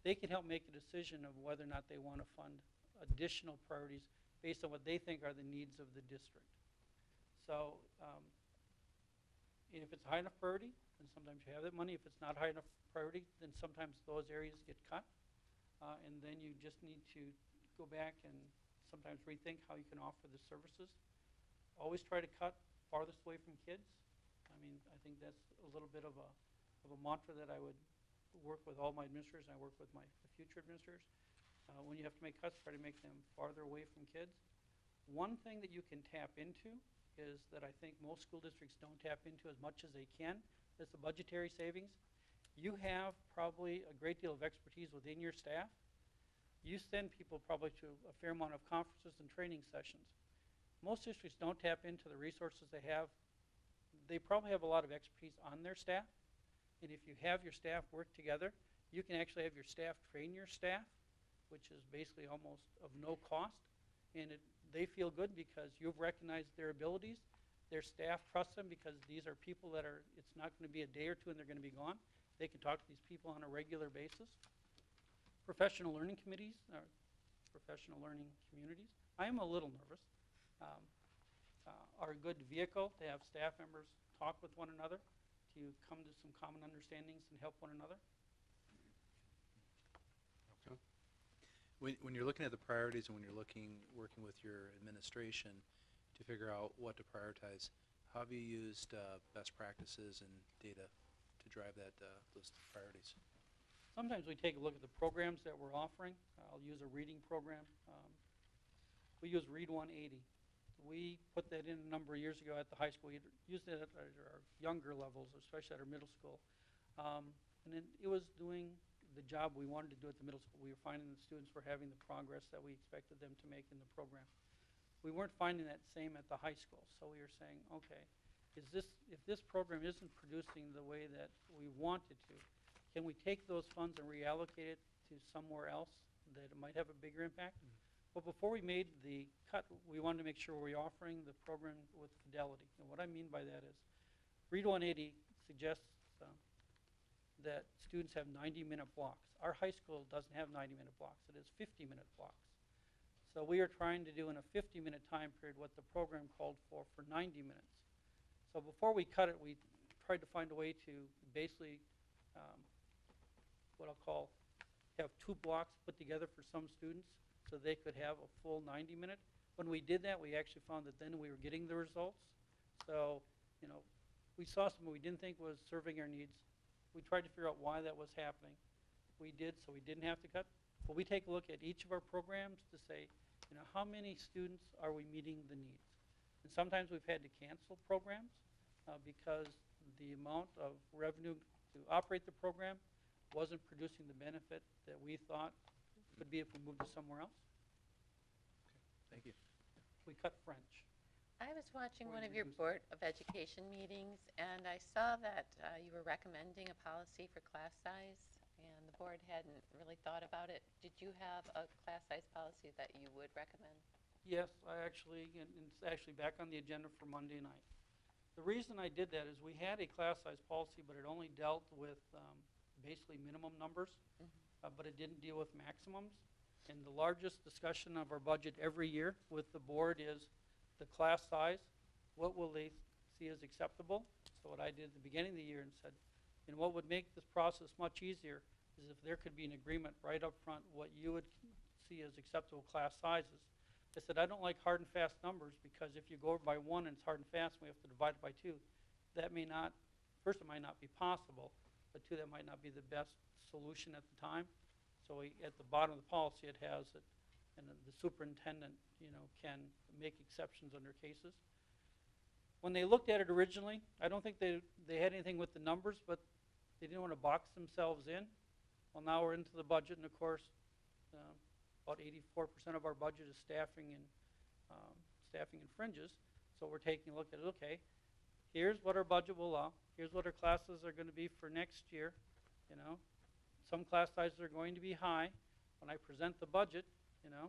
they can help make a decision of whether or not they want to fund additional priorities based on what they think are the needs of the district. So um, if it's a high enough priority, then sometimes you have that money. If it's not high enough priority, then sometimes those areas get cut. Uh, and then you just need to go back and sometimes rethink how you can offer the services. Always try to cut farthest away from kids. I mean, I think that's a little bit of a, of a mantra that I would work with all my administrators, and I work with my future administrators. Uh, when you have to make cuts, try to make them farther away from kids. One thing that you can tap into is that I think most school districts don't tap into as much as they can. That's the budgetary savings. You have probably a great deal of expertise within your staff. You send people probably to a fair amount of conferences and training sessions. Most districts don't tap into the resources they have. They probably have a lot of expertise on their staff. And if you have your staff work together, you can actually have your staff train your staff, which is basically almost of no cost. And it, they feel good because you've recognized their abilities. Their staff trusts them because these are people that are, it's not going to be a day or two and they're going to be gone. They can talk to these people on a regular basis. Professional learning committees, or professional learning communities, I am a little nervous, um, uh, are a good vehicle to have staff members talk with one another, to come to some common understandings and help one another. Okay. When, when you're looking at the priorities and when you're looking, working with your administration to figure out what to prioritize, how have you used uh, best practices and data to drive that uh, those priorities? Sometimes we take a look at the programs that we're offering. I'll use a reading program. Um, we use Read one eighty. We put that in a number of years ago at the high school. We used it at our younger levels, especially at our middle school. Um, and then it was doing the job we wanted to do at the middle school. We were finding the students were having the progress that we expected them to make in the program. We weren't finding that same at the high school. So we were saying, okay, is this, if this program isn't producing the way that we want it to, can we take those funds and reallocate it to somewhere else that it might have a bigger impact? Mm-hmm. But before we made the cut, we wanted to make sure we were offering the program with fidelity. And what I mean by that is Read one eighty suggests um, that students have ninety minute blocks. Our high school doesn't have ninety minute blocks. It has fifty minute blocks. So we are trying to do in a fifty minute time period what the program called for for ninety minutes. So before we cut it, we tried to find a way to basically um, what I'll call have two blocks put together for some students, so they could have a full ninety minute. When we did that, we actually found that then we were getting the results. So, you know, we saw something we didn't think was serving our needs. We tried to figure out why that was happening. We did, so we didn't have to cut. But we take a look at each of our programs to say, you know, how many students are we meeting the needs? And sometimes we've had to cancel programs uh, because the amount of revenue to operate the program wasn't producing the benefit that we thought would be if we moved to somewhere else. Okay. Thank you. We cut French. I was watching one of your Board of Education meetings, and I saw that uh, you were recommending a policy for class size, and the board hadn't really thought about it. Did you have a class size policy that you would recommend? Yes, I actually, and it's actually back on the agenda for Monday night. The reason I did that is we had a class size policy, but it only dealt with um, basically minimum numbers. Mm-hmm. Uh, but it didn't deal with maximums. And the largest discussion of our budget every year with the board is the class size. What will they see as acceptable? So what I did at the beginning of the year and said, and what would make this process much easier is if there could be an agreement right up front what you would see as acceptable class sizes. I said, I don't like hard and fast numbers because if you go by one and it's hard and fast and we have to divide it by two, that may not, first it might not be possible, but two, that might not be the best solution at the time. So we, at the bottom of the policy it has it, and uh, the superintendent, you know, can make exceptions under cases. When they looked at it originally, I don't think they, they had anything with the numbers, but they didn't want to box themselves in. Well, now we're into the budget, and of course, um, about eighty-four percent of our budget is staffing and um, staffing and fringes. So we're taking a look at it. Okay, here's what our budget will allow. Here's what our classes are going to be for next year. You know, some class sizes are going to be high. When I present the budget, you know,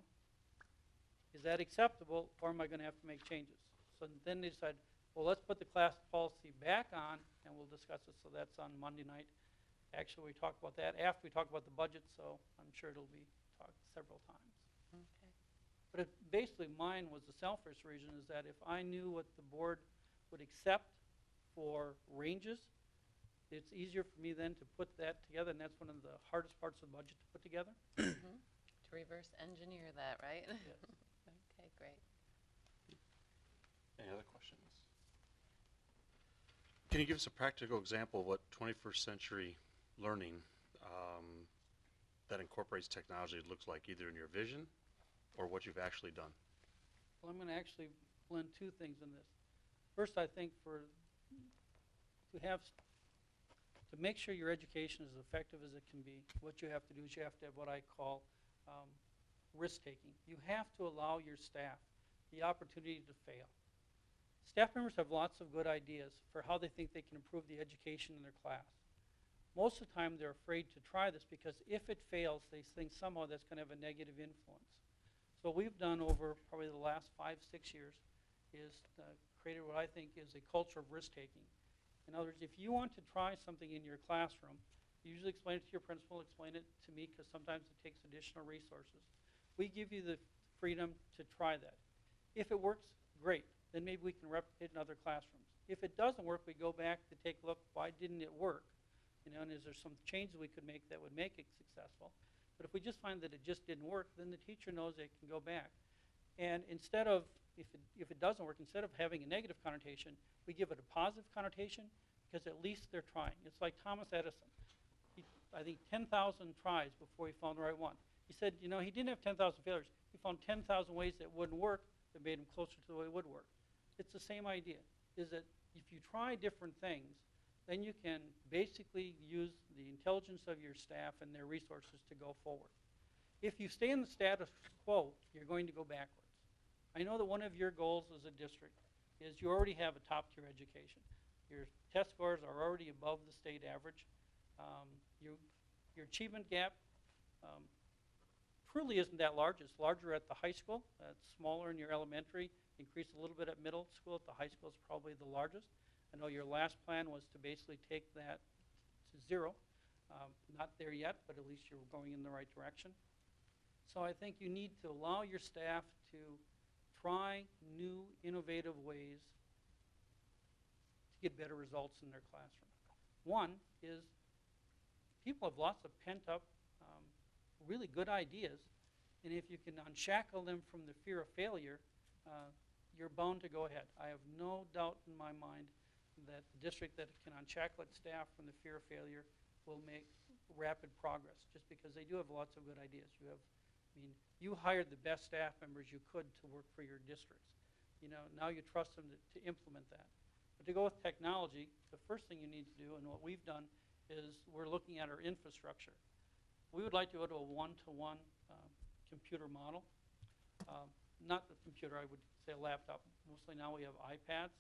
is that acceptable, or am I going to have to make changes? So then they decide, well, let's put the class policy back on, and we'll discuss it. So that's on Monday night. Actually, we talked about that after we talked about the budget, so I'm sure it'll be talked several times. Okay. But it, basically, mine was the selfish reason is that if I knew what the board would accept for ranges, it's easier for me then to put that together, and that's one of the hardest parts of the budget to put together. Mm-hmm. To reverse engineer that, right? Yes. Okay, great. Any other questions? Can you give us a practical example of what twenty-first century learning um, that incorporates technology looks like, either in your vision or what you've actually done? Well, I'm going to actually blend two things in this. First, I think for to have to make sure your education is as effective as it can be, what you have to do is you have to have what I call um, risk-taking. You have to allow your staff the opportunity to fail. Staff members have lots of good ideas for how they think they can improve the education in their class. Most of the time they're afraid to try this because if it fails, they think somehow that's going to have a negative influence. So what we've done over probably the last five, six years is uh, created what I think is a culture of risk-taking. In other words, if you want to try something in your classroom, you usually explain it to your principal, explain it to me, because sometimes it takes additional resources. We give you the freedom to try that. If it works, great. Then maybe we can replicate it in other classrooms. If it doesn't work, we go back to take a look, why didn't it work? You know, and is there some changes we could make that would make it successful? But if we just find that it just didn't work, then the teacher knows they can go back. And instead of, if it, if it doesn't work, instead of having a negative connotation, we give it a positive connotation because at least they're trying. It's like Thomas Edison. He, I think ten thousand tries before he found the right one. He said, you know, he didn't have ten thousand failures. He found ten thousand ways that wouldn't work that made him closer to the way it would work. It's the same idea, is that if you try different things, then you can basically use the intelligence of your staff and their resources to go forward. If you stay in the status quo, you're going to go backwards. I know that one of your goals as a district is you already have a top-tier education. Your test scores are already above the state average. Um, you, your achievement gap um, truly isn't that large. It's larger at the high school. Uh, it's smaller in your elementary. Increased a little bit at middle school. At the high school is probably the largest. I know your last plan was to basically take that to zero. Um, not there yet, but at least you're going in the right direction. So I think you need to allow your staff to try new, innovative ways to get better results in their classroom. One is people have lots of pent-up, um, really good ideas, and if you can unshackle them from the fear of failure, uh, you're bound to go ahead. I have no doubt in my mind that the district that can unshackle its staff from the fear of failure will make rapid progress, just because they do have lots of good ideas. You have, I mean, you hired the best staff members you could to work for your districts. You know, now you trust them to, to implement that. But to go with technology, the first thing you need to do, and what we've done, is we're looking at our infrastructure. We would like to go to a one-to-one uh, computer model. Uh, not a computer, I would say a laptop. Mostly now we have iPads.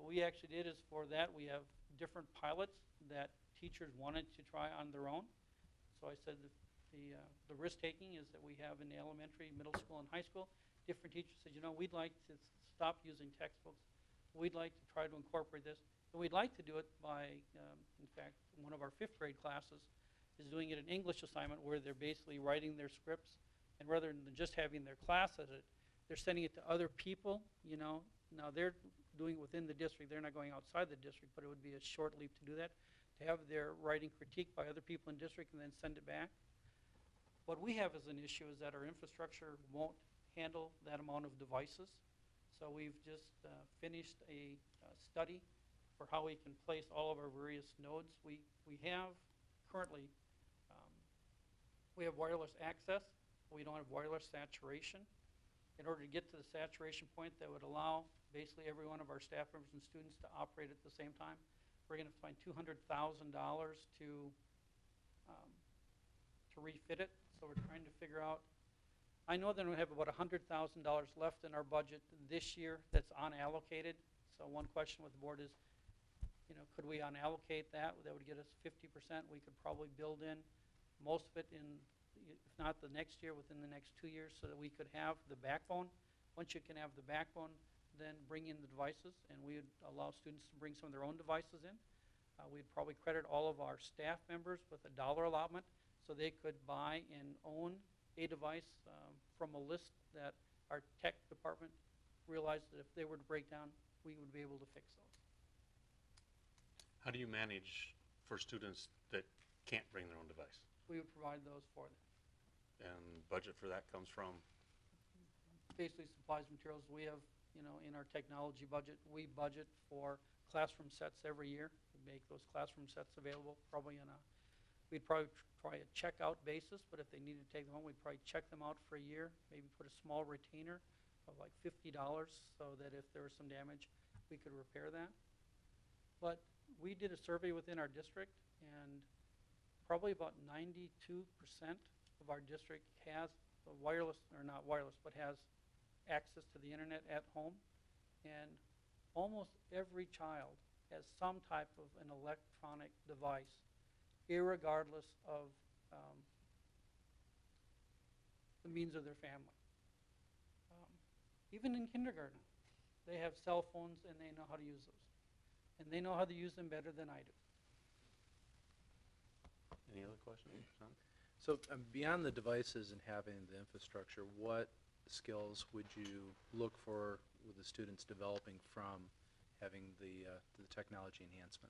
So what we actually did is for that we have different pilots that teachers wanted to try on their own. So I said that the, uh, the risk-taking is that we have in elementary, middle school, and high school, different teachers said, you know, we'd like to stop using textbooks. We'd like to try to incorporate this. And we'd like to do it by, um, in fact, one of our fifth grade classes is doing it an English assignment where they're basically writing their scripts. And rather than just having their class at it, they're sending it to other people, you know. Now they're doing it within the district. They're not going outside the district, but it would be a short leap to do that, to have their writing critiqued by other people in district and then send it back. What we have as an issue is that our infrastructure won't handle that amount of devices. So we've just uh, finished a uh, study for how we can place all of our various nodes. We, we have currently, um, we have wireless access. We don't have wireless saturation. In order to get to the saturation point that would allow basically every one of our staff members and students to operate at the same time, we're going to find two hundred thousand dollars to um, to refit it. so we're trying to figure out. I know that we have about one hundred thousand dollars left in our budget this year that's unallocated. So one question with the board is, you know, could we unallocate that? That would get us fifty percent. We could probably build in most of it in, if not the next year, within the next two years, so that we could have the backbone. Once you can have the backbone, then bring in the devices, and we would allow students to bring some of their own devices in. Uh, we'd probably credit all of our staff members with a dollar allotment so they could buy and own a device um, from a list that our tech department realized that if they were to break down, we would be able to fix those. How do you manage for students that can't bring their own device? We would provide those for them. And budget for that comes from? Basically supplies and materials. We have, you know, in our technology budget, we budget for classroom sets every year. We make those classroom sets available probably in a, we'd probably try a checkout basis, but if they needed to take them home, we'd probably check them out for a year, maybe put a small retainer of like fifty dollars so that if there was some damage, we could repair that. But we did a survey within our district, and probably about ninety-two percent of our district has a wireless, or not wireless, but has access to the internet at home, and almost every child has some type of an electronic device, irregardless of um, the means of their family. Um, even in kindergarten, they have cell phones and they know how to use those. And they know how to use them better than I do. Any other questions? So um, beyond the devices and having the infrastructure, what skills would you look for with the students developing from having the, uh, the technology enhancement?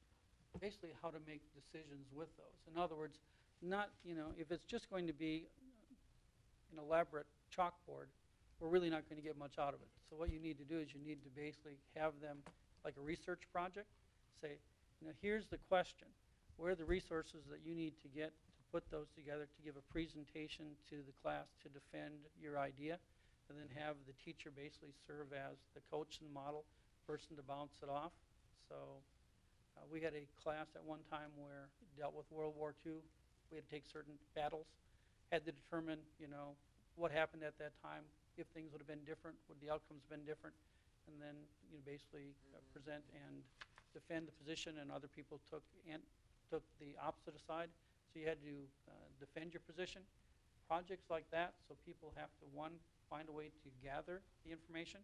Basically how to make decisions with those. In other words, not, you know, if it's just going to be an elaborate chalkboard, we're really not going to get much out of it. So what you need to do is you need to basically have them, like a research project, say, you know, here's the question. Where are the resources that you need to get to put those together to give a presentation to the class to defend your idea, and then have the teacher basically serve as the coach and model person to bounce it off. So uh, we had a class at one time where it dealt with World War Two. We had to take certain battles, had to determine, you know, what happened at that time, if things would have been different, would the outcomes have been different, and then, you know, basically uh, present and defend the position, and other people took and took the opposite side. So you had to uh, defend your position. Projects like that, so people have to, one, find a way to gather the information.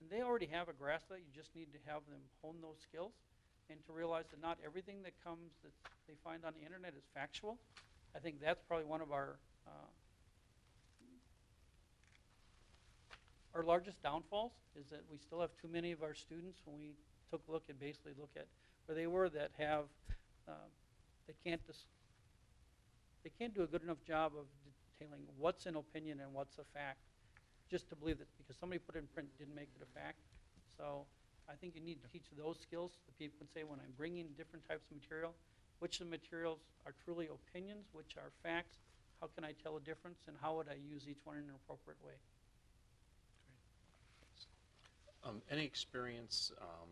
And they already have a grasp of that. You just need to have them hone those skills and to realize that not everything that comes that they find on the internet is factual. I think that's probably one of our uh, Our largest downfalls is that we still have too many of our students, when we took a look and basically look at where they were, that have uh, they can't dis they can't do a good enough job of detailing what's an opinion and what's a fact, just to believe that because somebody put it in print didn't make it a fact. So I think you need to teach those skills so that people can say, when I'm bringing different types of material, which of the materials are truly opinions, which are facts, how can I tell a difference, and how would I use each one in an appropriate way. Um, any experience, um,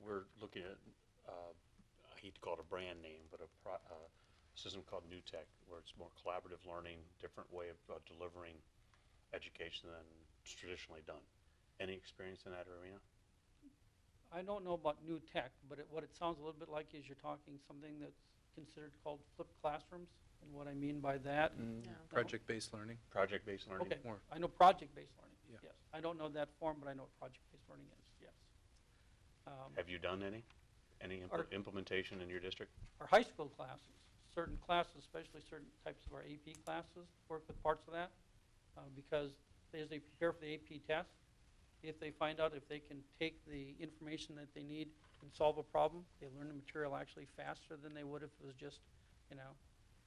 we're looking at, uh, I hate to call it a brand name, but a pro uh, system called New Tech, where it's more collaborative learning, different way of uh, delivering education than traditionally done. Any experience in that arena? I don't know about New Tech, but it, what it sounds a little bit like is you're talking something that's considered called flipped classrooms, and what I mean by that. Mm, no. Project-based learning. Project-based learning. Okay, more. I know project-based learning. Yeah. Yes, I don't know that form, but I know what project-based learning is. Yes. Um, Have you done any, any impl our, implementation in your district? Our high school classes, certain classes, especially certain types of our A P classes, work with parts of that uh, because as they prepare for the A P test, if they find out if they can take the information that they need and solve a problem, they learn the material actually faster than they would if it was just, you know,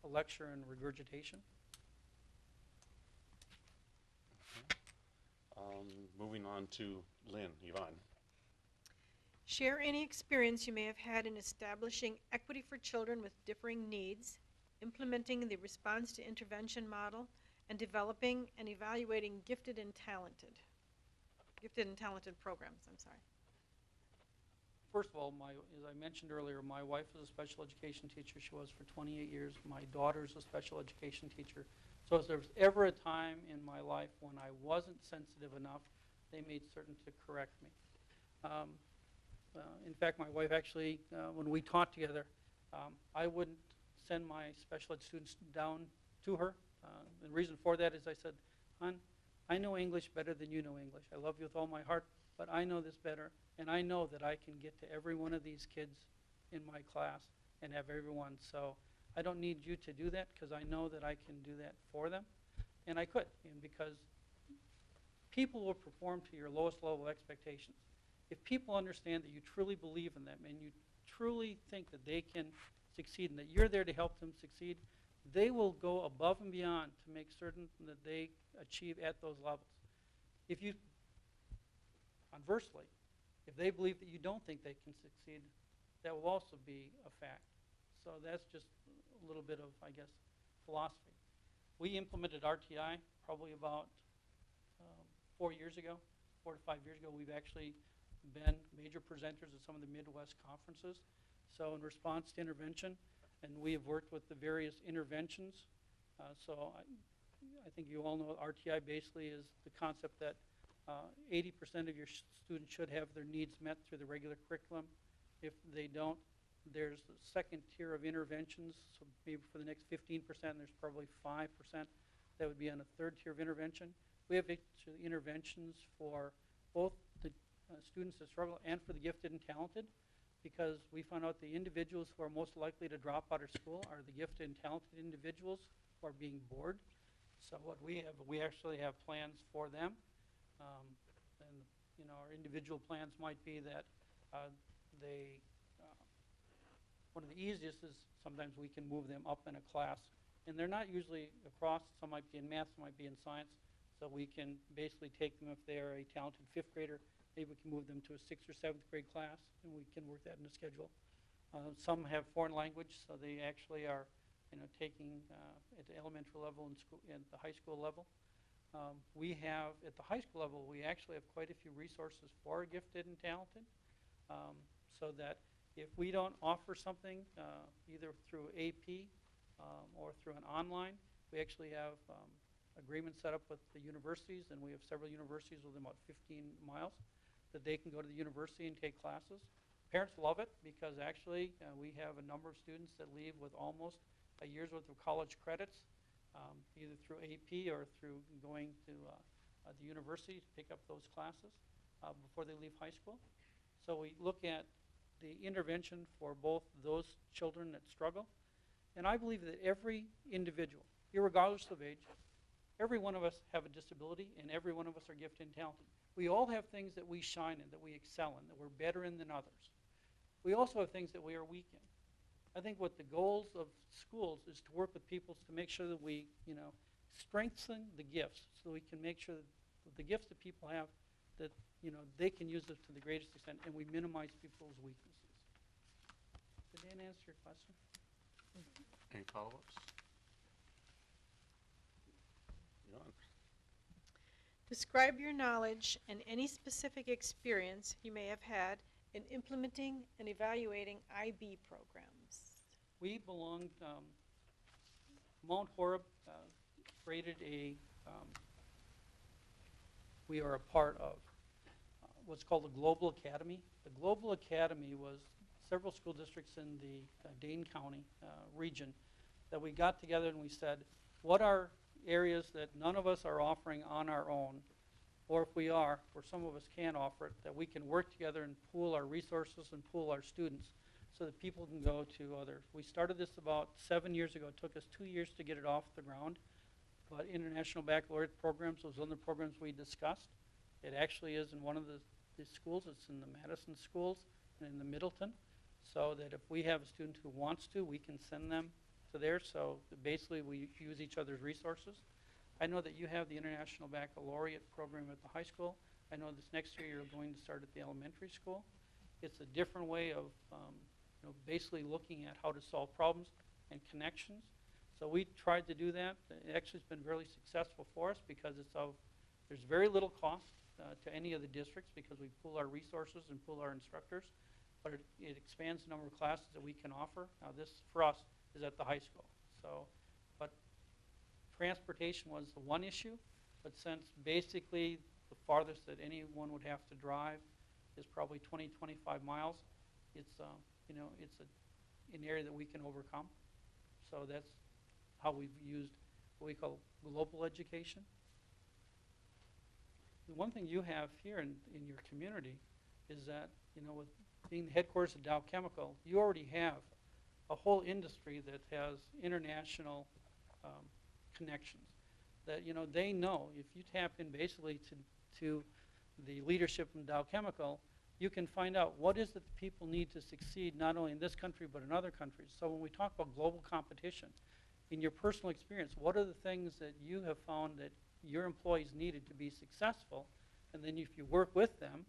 a lecture and regurgitation. Okay. Um, moving on to Lynn, Yvonne. Share any experience you may have had in establishing equity for children with differing needs, implementing the response to intervention model, and developing and evaluating gifted and talented, gifted and talented programs, I'm sorry. First of all, my, as I mentioned earlier, my wife was a special education teacher. She was for twenty-eight years. My daughter's a special education teacher. So if there was ever a time in my life when I wasn't sensitive enough, they made certain to correct me. Um, uh, in fact, my wife actually, uh, when we taught together, um, I wouldn't send my special ed students down to her. Uh, the reason for that is I said, "Hon, I know English better than you know English. I love you with all my heart, but I know this better, and I know that I can get to every one of these kids in my class and have everyone. So I don't need you to do that because I know that I can do that for them." And I could, and because people will perform to your lowest level expectations. If people understand that you truly believe in them and you truly think that they can succeed and that you're there to help them succeed, they will go above and beyond to make certain that they achieve at those levels. If you, conversely, if they believe that you don't think they can succeed, that will also be a fact. So that's just a little bit of, I guess, philosophy. We implemented R T I probably about um, four years ago, four to five years ago. We've actually been major presenters at some of the Midwest conferences. So in response to intervention, and we have worked with the various interventions. Uh, so I, I think you all know R T I basically is the concept that eighty percent uh, of your students should have their needs met through the regular curriculum. If they don't, there's the second tier of interventions. So maybe for the next fifteen percent, there's probably five percent that would be on a third tier of intervention. We have interventions for both the uh, students that struggle and for the gifted and talented, because we found out the individuals who are most likely to drop out of school are the gifted and talented individuals who are being bored. So what we have, we actually have plans for them. Um, and you know, our individual plans might be that uh, they, uh, one of the easiest is sometimes we can move them up in a class. And they're not usually across, some might be in math, some might be in science. So we can basically take them, if they're a talented fifth grader, maybe we can move them to a sixth or seventh grade class, and we can work that in the schedule. Uh, some have foreign language, so they actually are, you know, taking uh, at the elementary level and, school, and the high school level. Um, we have, at the high school level, we actually have quite a few resources for gifted and talented, um, so that if we don't offer something, uh, either through A P um, or through an online, we actually have um, agreements set up with the universities, and we have several universities within about fifteen miles. That they can go to the university and take classes. Parents love it because actually uh, we have a number of students that leave with almost a year's worth of college credits, um, either through A P or through going to uh, uh, the university to pick up those classes uh, before they leave high school. So we look at the intervention for both those children that struggle. And I believe that every individual, irregardless of age, every one of us have a disability and every one of us are gifted and talented. We all have things that we shine in, that we excel in, that we're better in than others. We also have things that we are weak in. I think what the goals of schools is to work with people to make sure that we, you know, strengthen the gifts so we can make sure that the gifts that people have, that, you know, they can use it to the greatest extent, and we minimize people's weaknesses. Did Dan answer your question? Any follow-ups? Go on. Describe your knowledge and any specific experience you may have had in implementing and evaluating I B programs. We belonged, um, Mount Horeb uh, created a, um, we are a part of uh, what's called the Global Academy. The Global Academy was several school districts in the uh, Dane County uh, region that we got together and we said, what are areas that none of us are offering on our own, or if we are, or some of us can offer it, that we can work together and pool our resources and pool our students so that people can go to others. We started this about seven years ago. It took us two years to get it off the ground, but International Baccalaureate programs was one of the programs we discussed. It actually is in one of the, the schools. It's in the Madison schools and in the Middleton, so that if we have a student who wants to, we can send them there. So basically we use each other's resources. I know that you have the International Baccalaureate program at the high school. I know this next year you're going to start at the elementary school. It's a different way of um, you know, basically looking at how to solve problems and connections. So we tried to do that. It actually has been really successful for us because it's of, there's very little cost uh, to any of the districts because we pool our resources and pool our instructors, but it, it expands the number of classes that we can offer. Now this for us is at the high school. So, but transportation was the one issue, but since basically the farthest that anyone would have to drive is probably twenty, twenty-five miles, it's, uh, you know, it's a, an area that we can overcome. So that's how we've used what we call global education. The one thing you have here in, in your community is that, you know, with being the headquarters of Dow Chemical, you already have a whole industry that has international um, connections. That, you know, they know if you tap in basically to, to the leadership from Dow Chemical, you can find out what is it that people need to succeed not only in this country but in other countries. So when we talk about global competition, in your personal experience, what are the things that you have found that your employees needed to be successful? And then if you work with them,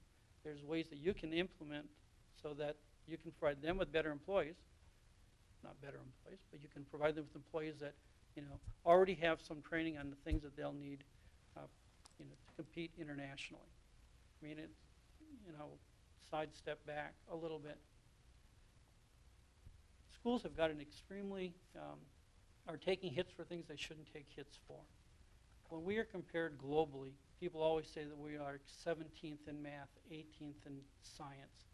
there's ways that you can implement so that you can provide them with better employees, not better employees, but you can provide them with employees that, you know, already have some training on the things that they'll need, uh, you know, to compete internationally. I mean, it's, you know, sidestep back a little bit. Schools have got an extremely, um, are taking hits for things they shouldn't take hits for. When we are compared globally, people always say that we are seventeenth in math, eighteenth in science.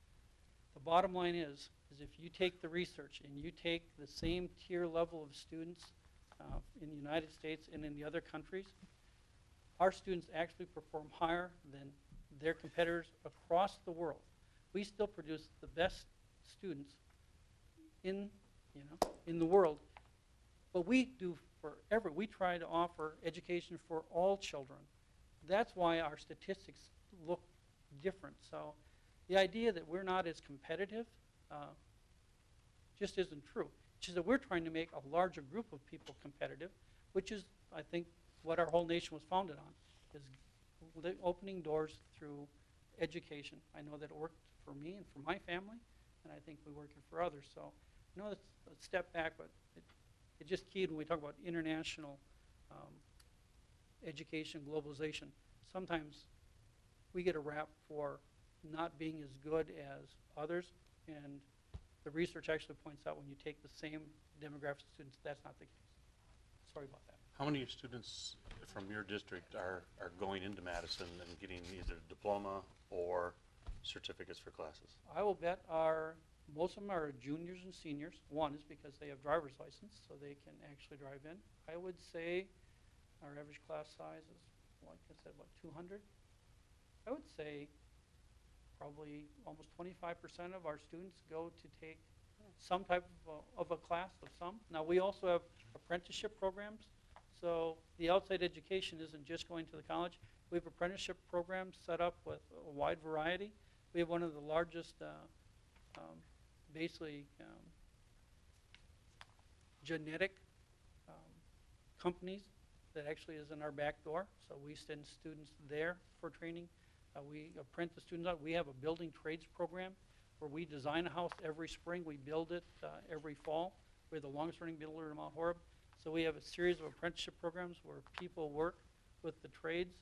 The bottom line is, is if you take the research and you take the same tier level of students uh, in the United States and in the other countries, our students actually perform higher than their competitors across the world. We still produce the best students in, you know, in the world, but we do forever. We try to offer education for all children. That's why our statistics look different. So the idea that we're not as competitive uh, just isn't true. It's just that we're trying to make a larger group of people competitive, which is, I think, what our whole nation was founded on, is opening doors through education. I know that it worked for me and for my family, and I think we work it for others. So I know that's a step back, but it, it's just key when we talk about international um, education, globalization. Sometimes we get a rap for not being as good as others, and the research actually points out when you take the same demographic of students, that's not the case. Sorry about that. How many students from your district are, are going into Madison and getting either diploma or certificates for classes? I will bet our most of them are juniors and seniors. One is because they have driver's license, so they can actually drive in. I would say our average class size is, like I said, about two hundred. I would say probably almost twenty-five percent of our students go to take some type of a, of a class of some. Now, we also have apprenticeship programs, so the outside education isn't just going to the college. We have apprenticeship programs set up with a wide variety. We have one of the largest uh, um, basically um, genetic um, companies that actually is in our back door. So we send students there for training. Uh, we apprentice the students out. We have a building trades program where we design a house every spring. We build it uh, every fall. We're the longest running builder in Mount Horeb. So we have a series of apprenticeship programs where people work with the trades.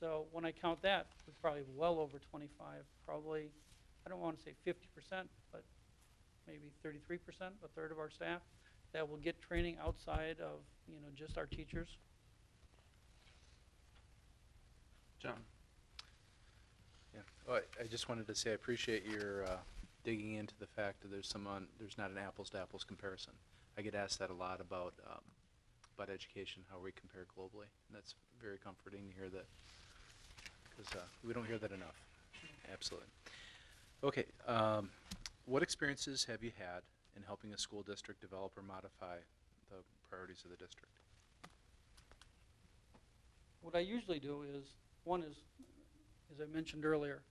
So when I count that, we're probably well over twenty-five, probably, I don't want to say fifty percent, but maybe thirty-three percent, a third of our staff, that will get training outside of, you know, just our teachers. John. Yeah, oh, I, I just wanted to say I appreciate your uh, digging into the fact that there's some on, there's not an apples to apples comparison. I get asked that a lot about um, about education, how we compare globally, and that's very comforting to hear that, because uh, we don't hear that enough. Absolutely. Okay, um, what experiences have you had in helping a school district develop or modify the priorities of the district? What I usually do is, one is, as I mentioned earlier,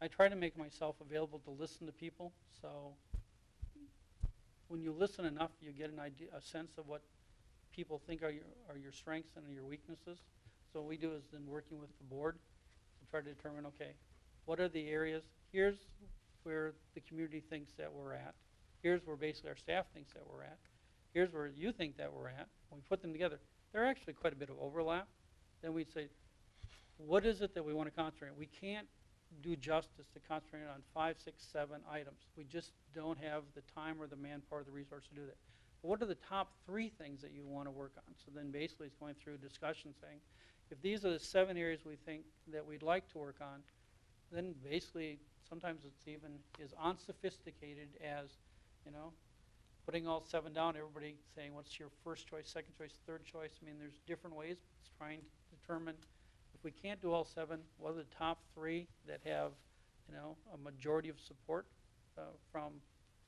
I try to make myself available to listen to people. So when you listen enough, you get an idea, a sense of what people think are your, are your strengths and your weaknesses. So what we do is then working with the board to try to determine, okay, what are the areas? Here's where the community thinks that we're at. Here's where basically our staff thinks that we're at. Here's where you think that we're at. When we put them together, there are actually quite a bit of overlap. Then we'd say, what is it that we want to concentrate on? We can't do justice to concentrating on five, six, seven items. We just don't have the time or the manpower or the resource to do that. what are the top three things that you want to work on? So then basically it's going through a discussion saying, if these are the seven areas we think that we'd like to work on, then basically sometimes it's even as unsophisticated as, you know, putting all seven down, everybody saying what's your first choice, second choice, third choice. I mean, there's different ways. It's trying to determine if we can't do all seven, what are the top three that have, you know, a majority of support uh, from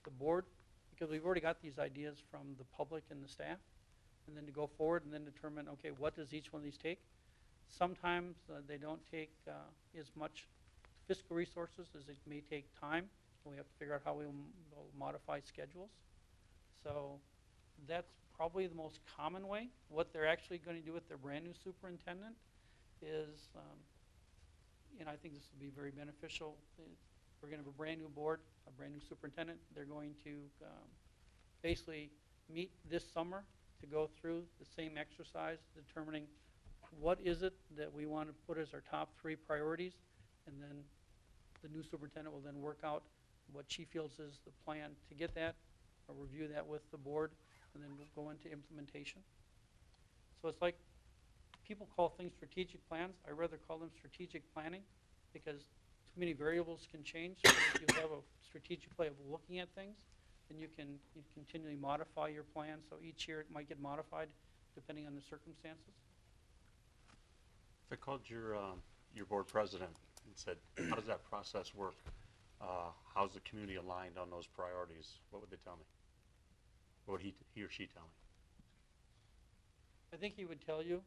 the board, because we've already got these ideas from the public and the staff, and then to go forward and then determine, okay, what does each one of these take? Sometimes uh, they don't take uh, as much fiscal resources as it may take time. We have to figure out how we will modify schedules. So that's probably the most common way. What they're actually going to do with their brand new superintendent is, um, and I think this will be very beneficial, we're going to have a brand new board, a brand new superintendent. They're going to um, basically meet this summer to go through the same exercise, determining what is it that we want to put as our top three priorities, and then the new superintendent will then work out what she feels is the plan to get that, or review that with the board, and then we'll go into implementation. So it's like, people call things strategic plans. I rather call them strategic planning, because too many variables can change. So if you have a strategic way of looking at things, then you can you continually modify your plan. So each year it might get modified depending on the circumstances. If I called your, uh, your board president and said, how does that process work? Uh, how's the community aligned on those priorities? What would they tell me? What would he, he or she tell me? I think he would tell you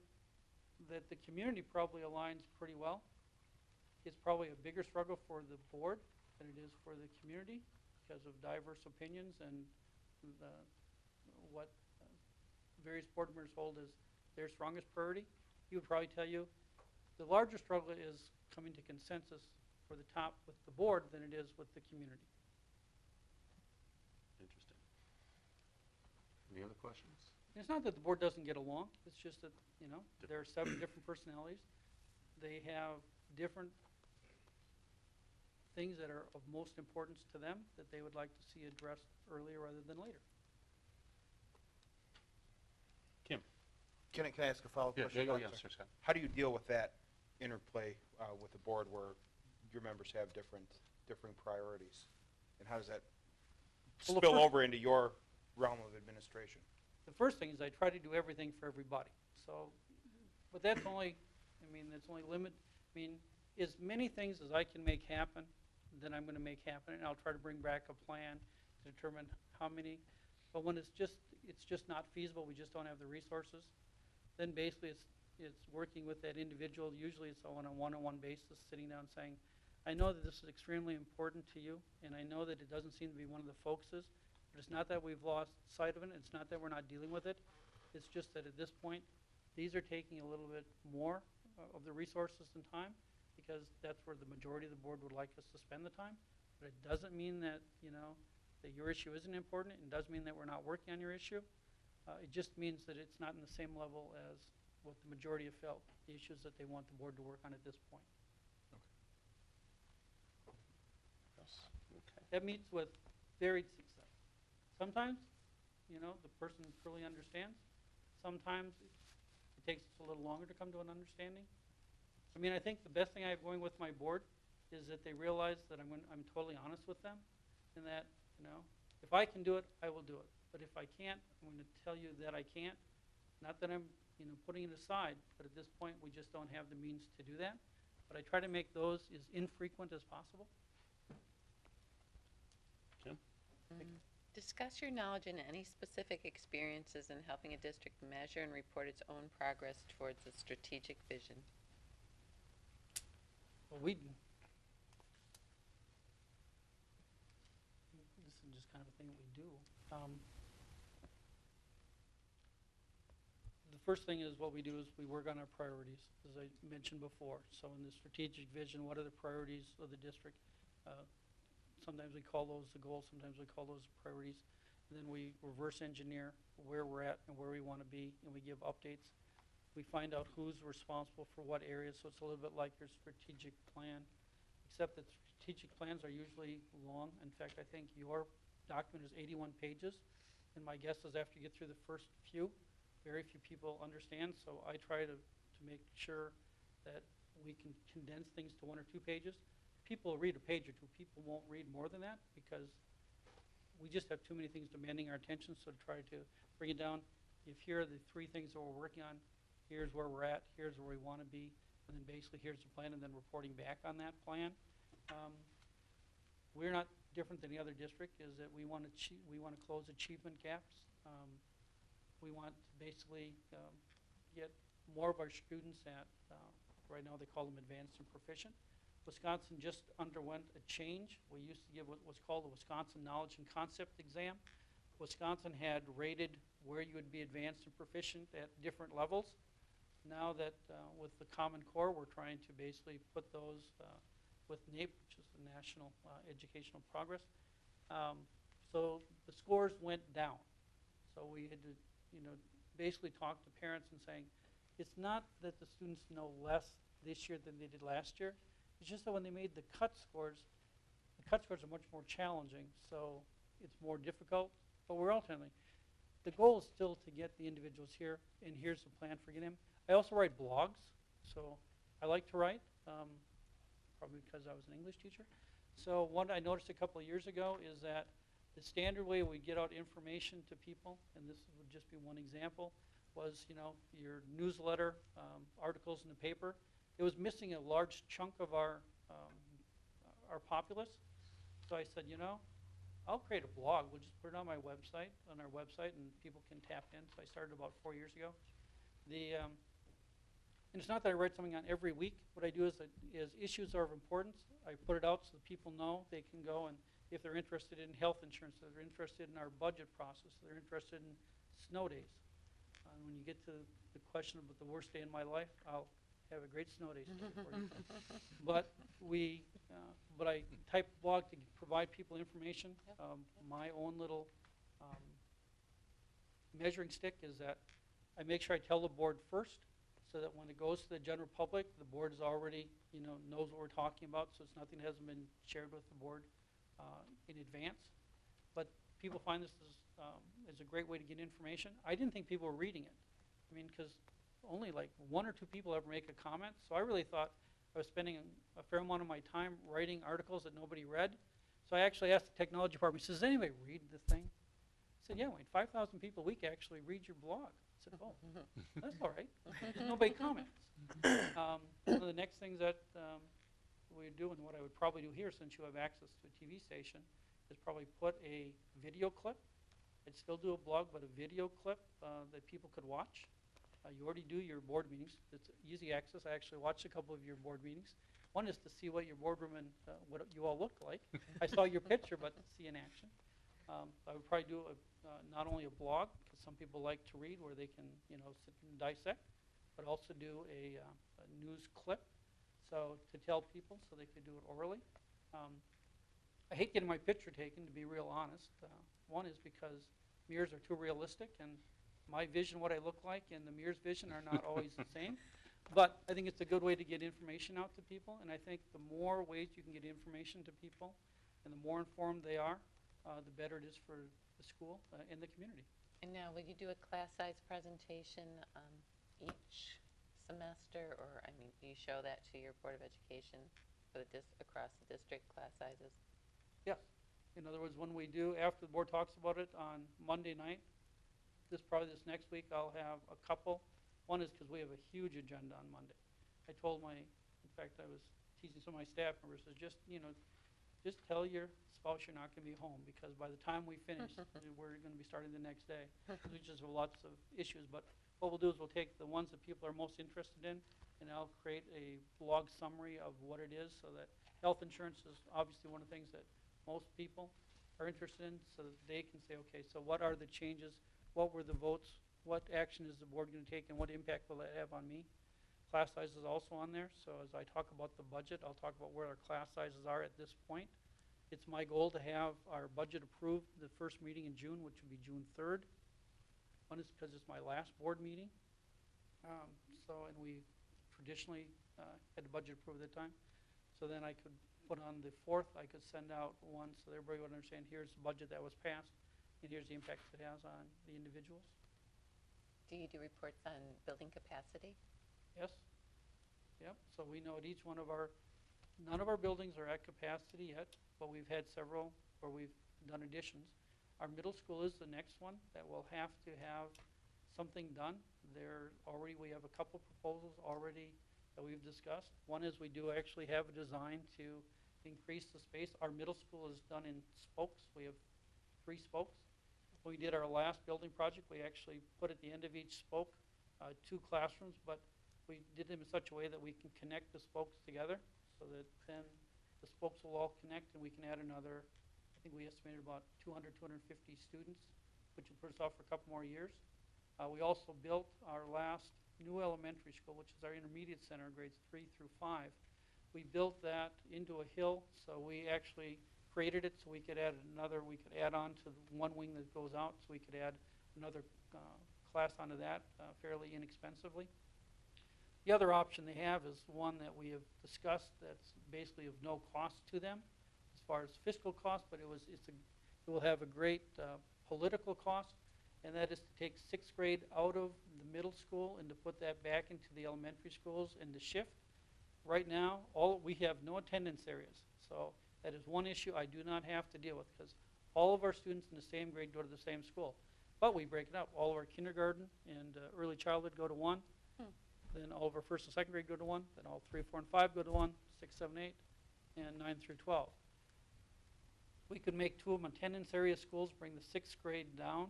that the community probably aligns pretty well. It's probably a bigger struggle for the board than it is for the community because of diverse opinions and the, what uh, various board members hold as their strongest priority. He would probably tell you the larger struggle is coming to consensus for the top with the board than it is with the community. Interesting. Any other questions? It's not that the board doesn't get along. It's just that, you know, there are seven different personalities. They have different things that are of most importance to them that they would like to see addressed earlier rather than later. Kim. Can I, can I ask a follow-up yeah, question? Yeah, yeah, sir, Scott. How do you deal with that interplay uh, with the board where your members have different differing priorities? And how does that well, spill over into your realm of administration? The first thing is I try to do everything for everybody. So, but that's only, I mean, that's only limit. I mean, as many things as I can make happen, then I'm going to make happen, and I'll try to bring back a plan to determine how many. But when it's just, it's just not feasible, we just don't have the resources, then basically it's, it's working with that individual. Usually it's on a one-on-one basis, sitting down saying, I know that this is extremely important to you, and I know that it doesn't seem to be one of the focuses, but it's not that we've lost sight of it. It's not that we're not dealing with it. It's just that at this point, these are taking a little bit more uh, of the resources and time because that's where the majority of the board would like us to spend the time. But it doesn't mean that, you know, that your issue isn't important. It doesn't mean that we're not working on your issue. Uh, it just means that it's not in the same level as what the majority have felt, the issues that they want the board to work on at this point. Okay. Yes. Okay. That meets with varied success. Sometimes, you know, the person truly understands. Sometimes it takes us a little longer to come to an understanding. I mean, I think the best thing I have going with my board is that they realize that I'm, when I'm totally honest with them, and that, you know, if I can do it, I will do it. But if I can't, I'm going to tell you that I can't. Not that I'm, you know, putting it aside, but at this point, we just don't have the means to do that. But I try to make those as infrequent as possible. Kim? Mm. Discuss your knowledge in any specific experiences in helping a district measure and report its own progress towards a strategic vision. Well, we, this is just kind of a thing that we do. Um, the first thing is what we do is we work on our priorities, as I mentioned before. So in the strategic vision, what are the priorities of the district? Uh, Sometimes we call those the goals, sometimes we call those priorities. And then we reverse engineer where we're at and where we want to be, and we give updates. We find out who's responsible for what areas, so it's a little bit like your strategic plan, except that strategic plans are usually long. In fact, I think your document is eighty-one pages, And my guess is after you get through the first few, very few people understand. So I try to, to make sure that we can condense things to one or two pages. People will read a page or two. People won't read more than that because we just have too many things demanding our attention. So to try to bring it down. If here are the three things that we're working on, here's where we're at, here's where we want to be, and then basically here's the plan, and then reporting back on that plan. Um, we're not different than the other district, is that we want to we want to close achievement gaps. Um, we want to basically um, get more of our students at, uh, right now they call them advanced and proficient. Wisconsin just underwent a change. We used to give what was called the Wisconsin Knowledge and Concept Exam. Wisconsin had rated where you would be advanced and proficient at different levels. Now that uh, with the Common Core, we're trying to basically put those uh, with NAEP, which is the National uh, Educational Progress. Um, so the scores went down. So we had to, you know, basically talk to parents and saying, it's not that the students know less this year than they did last year. It's just that when they made the cut scores, the cut scores are much more challenging, so it's more difficult. But we're ultimately, the goal is still to get the individuals here, and here's the plan for getting them. I also write blogs, so I like to write, um, probably because I was an English teacher. So one I noticed a couple of years ago is that the standard way we get out information to people, and this would just be one example, was, you know, your newsletter, um, articles in the paper. It was missing a large chunk of our, um, our populace. So I said, you know, I'll create a blog. We'll just put it on my website, on our website, and people can tap in. So I started about four years ago. The, um, and it's not that I write something on every week. What I do is, that, is issues are of importance. I put it out so that people know they can go, and if they're interested in health insurance, if they're interested in our budget process, if they're interested in snow days. And when you get to the question about the worst day in my life, I'll have a great snow day story for you. But we, uh, but I type blog to provide people information. Yep. Um, yep. My own little um, measuring stick is that I make sure I tell the board first, so that when it goes to the general public, the board is already, you know, knows what we're talking about. So it's nothing that hasn't been shared with the board uh, in advance. But people find this is um, is a great way to get information. I didn't think people were reading it. I mean, because only like one or two people ever make a comment. So I really thought I was spending a fair amount of my time writing articles that nobody read. So I actually asked the technology department, does anybody read the thing? I said, yeah, Wayne, five thousand people a week actually read your blog. I said, oh, that's all right. Nobody comments. Um, one of the next things that um, we do, and what I would probably do here since you have access to a T V station, is probably put a video clip. I'd still do a blog, but a video clip uh, that people could watch. Uh, you already do your board meetings. It's easy access. I actually watched a couple of your board meetings. One is to see what your boardroom and uh, what you all look like. I saw your picture, but to see in action. Um, I would probably do a, uh, not only a blog, because some people like to read where they can, you know, sit and dissect, but also do a, uh, a news clip, so to tell people so they could do it orally. Um, I hate getting my picture taken, to be real honest. Uh, one is because mirrors are too realistic, and my vision, what I look like, and the mirror's vision are not always the same. But I think it's a good way to get information out to people. And I think the more ways you can get information to people and the more informed they are, uh, the better it is for the school uh, and the community. And now, will you do a class-size presentation um, each semester? Or, I mean, do you show that to your Board of Education for the dis across the district, class sizes? Yes. In other words, when we do, after the board talks about it on Monday night, this probably this next week, I'll have a couple. One is because we have a huge agenda on Monday. I told my, in fact, I was teasing some of my staff members, is just, you know, just tell your spouse you're not going to be home, because by the time we finish, we're going to be starting the next day. We just have lots of issues. But what we'll do is we'll take the ones that people are most interested in, and I'll create a blog summary of what it is, so that health insurance is obviously one of the things that most people are interested in, so that they can say, okay, so what are the changes? What were the votes? What action is the board going to take, and what impact will that have on me? Class size is also on there, so as I talk about the budget, I'll talk about where our class sizes are at this point. It's my goal to have our budget approved the first meeting in June, which would be June third. One is because it's my last board meeting. Um, so, and we traditionally uh, had the budget approved at that time. So then I could put on the fourth, I could send out one so everybody would understand here's the budget that was passed. and here's the impact it has on the individuals. Do you do reports on building capacity? Yes. Yep. So we know at each one of our, none of our buildings are at capacity yet, but we've had several where we've done additions. Our middle school is the next one that will have to have something done. There already, we have a couple proposals already that we've discussed. One is we do actually have a design to increase the space. Our middle school is done in spokes. We have three spokes. When we did our last building project, we actually put at the end of each spoke uh, two classrooms, but we did them in such a way that we can connect the spokes together so that then the spokes will all connect and we can add another, I think we estimated about two hundred, two hundred fifty students, which will put us off for a couple more years. Uh, we also built our last new elementary school, which is our intermediate center, grades three through five. We built that into a hill, so we actually created it so we could add another, we could add on to the one wing that goes out, so we could add another uh, class onto that uh, fairly inexpensively. The other option they have is one that we have discussed that's basically of no cost to them as far as fiscal cost, but it was it's a, it will have a great uh, political cost, and that is to take sixth grade out of the middle school and to put that back into the elementary schools and to shift. Right now, all we have no attendance areas, so that is one issue I do not have to deal with because all of our students in the same grade go to the same school. But we break it up. All of our kindergarten and uh, early childhood go to one. Hmm. Then all of our first and second grade go to one. Then all three, four, and five go to one, six, seven, eight, and nine through twelve. We could make two of them attendance area schools, bring the sixth grade down.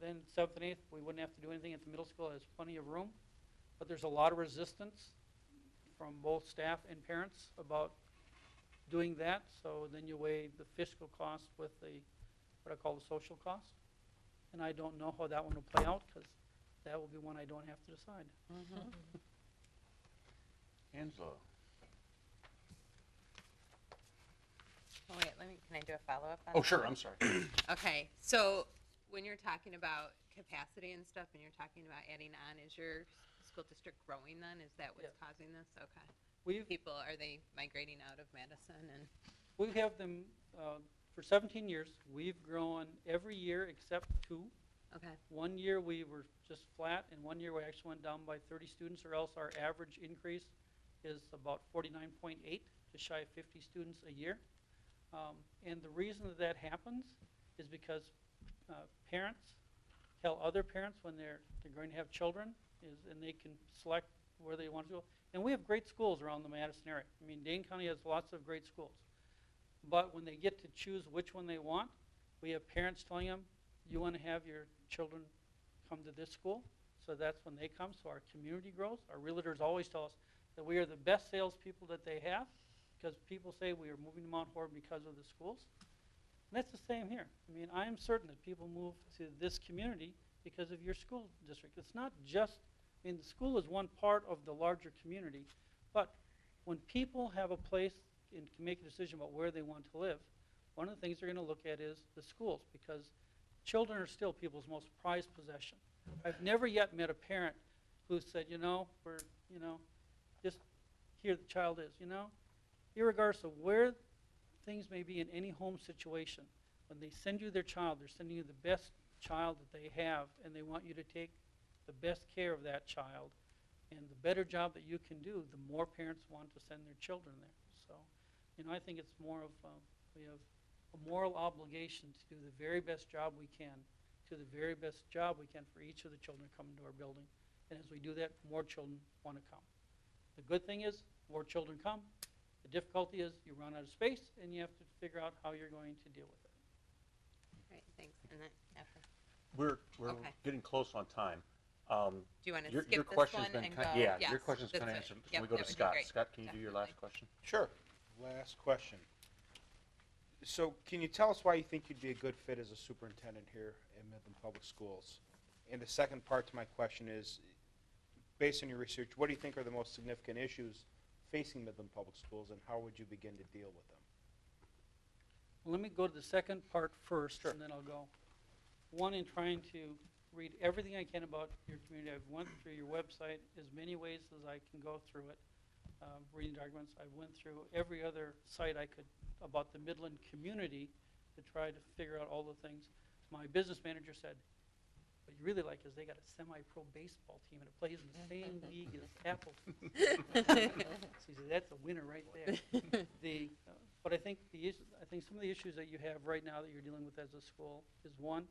Then seventh and eighth, we wouldn't have to do anything at the middle school. There's plenty of room. But there's a lot of resistance from both staff and parents about doing that. So then you weigh the fiscal cost with the, what I call the social cost. And I don't know how that one will play out because that will be one I don't have to decide. Mm-hmm. Angela. Oh, wait, let me, can I do a follow-up on that? Oh, sure, I'm sorry. Okay, so when you're talking about capacity and stuff and you're talking about adding on, is your school district growing then? Is that what's yeah. causing this? Okay. We've People, are they migrating out of Madison? And we have them uh, for seventeen years. We've grown every year except two. Okay. One year we were just flat, and one year we actually went down by thirty students, or else our average increase is about forty-nine point eight, just shy of fifty students a year. Um, and the reason that that happens is because uh, parents tell other parents when they're, they're going to have children, is, and they can select where they want to go. And we have great schools around the Madison area. I mean, Dane County has lots of great schools. But when they get to choose which one they want, we have parents telling them, you want to have your children come to this school. So that's when they come, so our community grows. Our realtors always tell us that we are the best salespeople that they have because people say we are moving to Mount Horeb because of the schools. And that's the same here. I mean, I am certain that people move to this community because of your school district. It's not just I mean, the school is one part of the larger community, but when people have a place and can make a decision about where they want to live, one of the things they're going to look at is the schools, because children are still people's most prized possession. I've never yet met a parent who said, you know, we're, you know, just here the child is, you know, irregardless of where things may be in any home situation, when they send you their child, they're sending you the best child that they have, and they want you to take the best care of that child, and the better job that you can do, the more parents want to send their children there. So, you know, I think it's more of uh, we have a moral obligation to do the very best job we can, to the very best job we can for each of the children coming to our building. And as we do that, more children want to come. The good thing is, more children come. The difficulty is you run out of space, and you have to figure out how you're going to deal with it. Great, thanks. And then after. We're we're okay. getting close on time. Um, do you want to your, skip your this question's one been and go? Yeah, yes, your question's been answered. Can yep, we go to Scott? Scott, can you Definitely. do your last question? Sure. Last question. So can you tell us why you think you'd be a good fit as a superintendent here at Midland Public Schools? And the second part to my question is, based on your research, what do you think are the most significant issues facing Midland Public Schools, and how would you begin to deal with them? Well, let me go to the second part first, sure. and then I'll go. One, in trying to read everything I can about your community. I've went through your website as many ways as I can go through it, um, reading documents. I went through every other site I could about the Midland community to try to figure out all the things. my business manager said, what you really like is they got a semi-pro baseball team and it plays in the same league as Apple. So he said, that's a winner right there. The, uh, but I think the issue, I think some of the issues that you have right now that you're dealing with as a school is one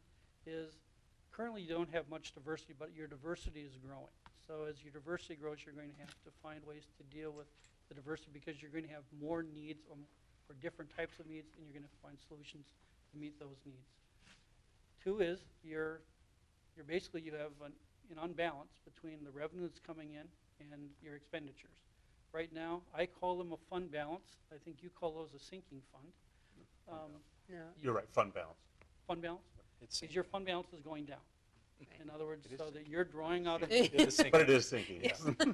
is currently you don't have much diversity, but your diversity is growing. So as your diversity grows, you're going to have to find ways to deal with the diversity because you're going to have more needs or, or different types of needs, and you're going to find solutions to meet those needs. Two is you're, you're basically you have an, an unbalance between the revenue that's coming in and your expenditures. Right now, I call them a fund balance. I think you call those a sinking fund. Um, yeah. You're right, fund balance. Fund balance? It's your fund balance is going down. Right. In other words, so sinking. That you're drawing out of it. Is but it is sinking, yes. Yeah.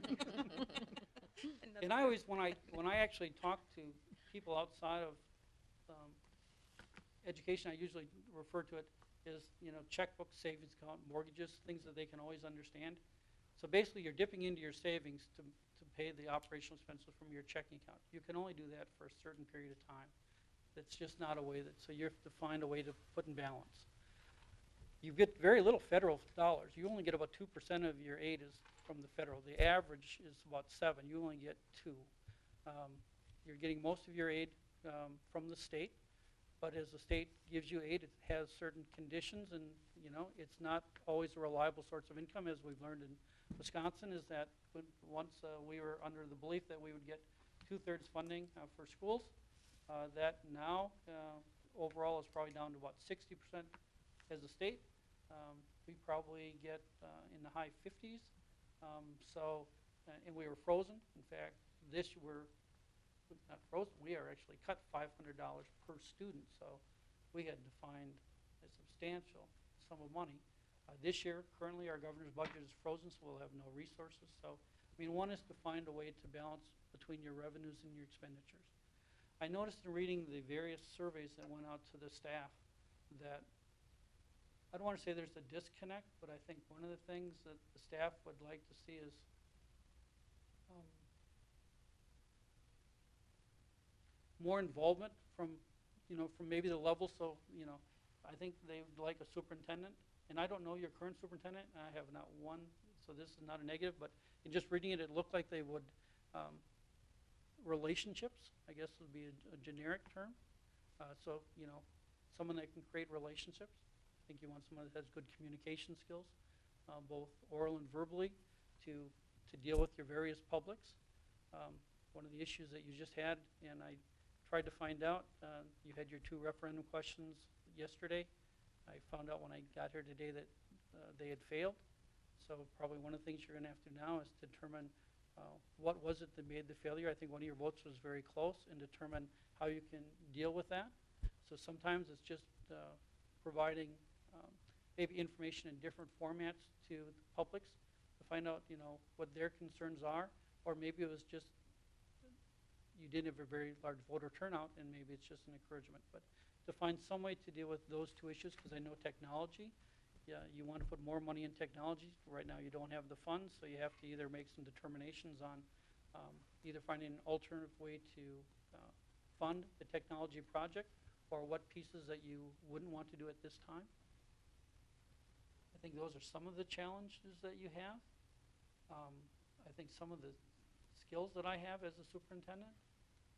And I always, when I, when I actually talk to people outside of um, education, I usually refer to it as, you know, checkbook, savings account, mortgages, things that they can always understand. So basically, you're dipping into your savings to, to pay the operational expenses from your checking account. You can only do that for a certain period of time. That's just not a way that, so you have to find a way to put in balance. You get very little federal dollars. You only get about two percent of your aid is from the federal. The average is about seven. You only get two. Um, you're getting most of your aid um, from the state, but as the state gives you aid, it has certain conditions, and you know it's not always a reliable source of income, as we've learned in Wisconsin, is that when, once uh, we were under the belief that we would get two-thirds funding uh, for schools, uh, that now uh, overall is probably down to about sixty percent as a state. Um, we probably get uh, in the high fifties. Um, so, uh, and we were frozen. In fact, this we're not frozen. We are actually cut five hundred dollars per student. So we had to find a substantial sum of money. Uh, this year, currently, our governor's budget is frozen, so we'll have no resources. So, I mean, one is to find a way to balance between your revenues and your expenditures. I noticed in reading the various surveys that went out to the staff that I don't want to say there's a disconnect, but I think one of the things that the staff would like to see is um, more involvement from, you know, from maybe the level. So, you know, I think they would like a superintendent, and I don't know your current superintendent, and I have not one, so this is not a negative, but in just reading it, it looked like they would, um, relationships, I guess would be a, a generic term. Uh, so, you know, someone that can create relationships. I think you want someone that has good communication skills, uh, both oral and verbally, to to deal with your various publics. Um, one of the issues that you just had, and I tried to find out, uh, you had your two referendum questions yesterday. I found out when I got here today that uh, they had failed. So probably one of the things you're going to have to do now is determine uh, what was it that made the failure. I think one of your votes was very close, and determine how you can deal with that. So sometimes it's just uh, providing Um, maybe information in different formats to the publics to find out, you know, what their concerns are, or maybe it was just you didn't have a very large voter turnout, and maybe it's just an encouragement. But to find some way to deal with those two issues, because I know technology, yeah, you want to put more money in technology. Right now, you don't have the funds, so you have to either make some determinations on um, either finding an alternative way to uh, fund the technology project, or what pieces that you wouldn't want to do at this time. I think those are some of the challenges that you have. Um, I think some of the skills that I have as a superintendent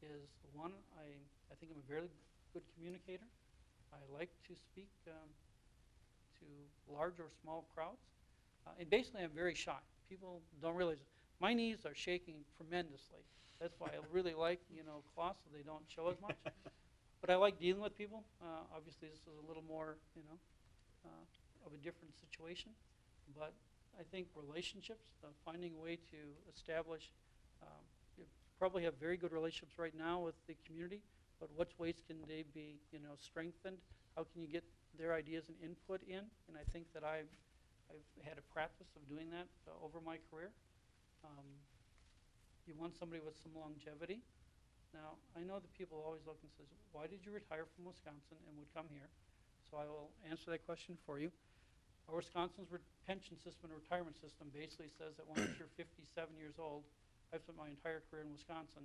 is, one, I, I think I'm a very good communicator. I like to speak um, to large or small crowds. Uh, and basically, I'm very shy. People don't realize it. My knees are shaking tremendously. That's why I really like, you know, cloths, so they don't show as much. But I like dealing with people. Uh, obviously, this is a little more, you know, uh, of a different situation, but I think relationships, uh, finding a way to establish, um, you probably have very good relationships right now with the community, but what ways can they be, you know, strengthened? How can you get their ideas and input in? And I think that I've, I've had a practice of doing that uh, over my career. Um, you want somebody with some longevity. Now, I know that people always look and says, why did you retire from Wisconsin and would come here? So I will answer that question for you. Our Wisconsin's pension system and retirement system basically says that once you're fifty-seven years old, I've spent my entire career in Wisconsin,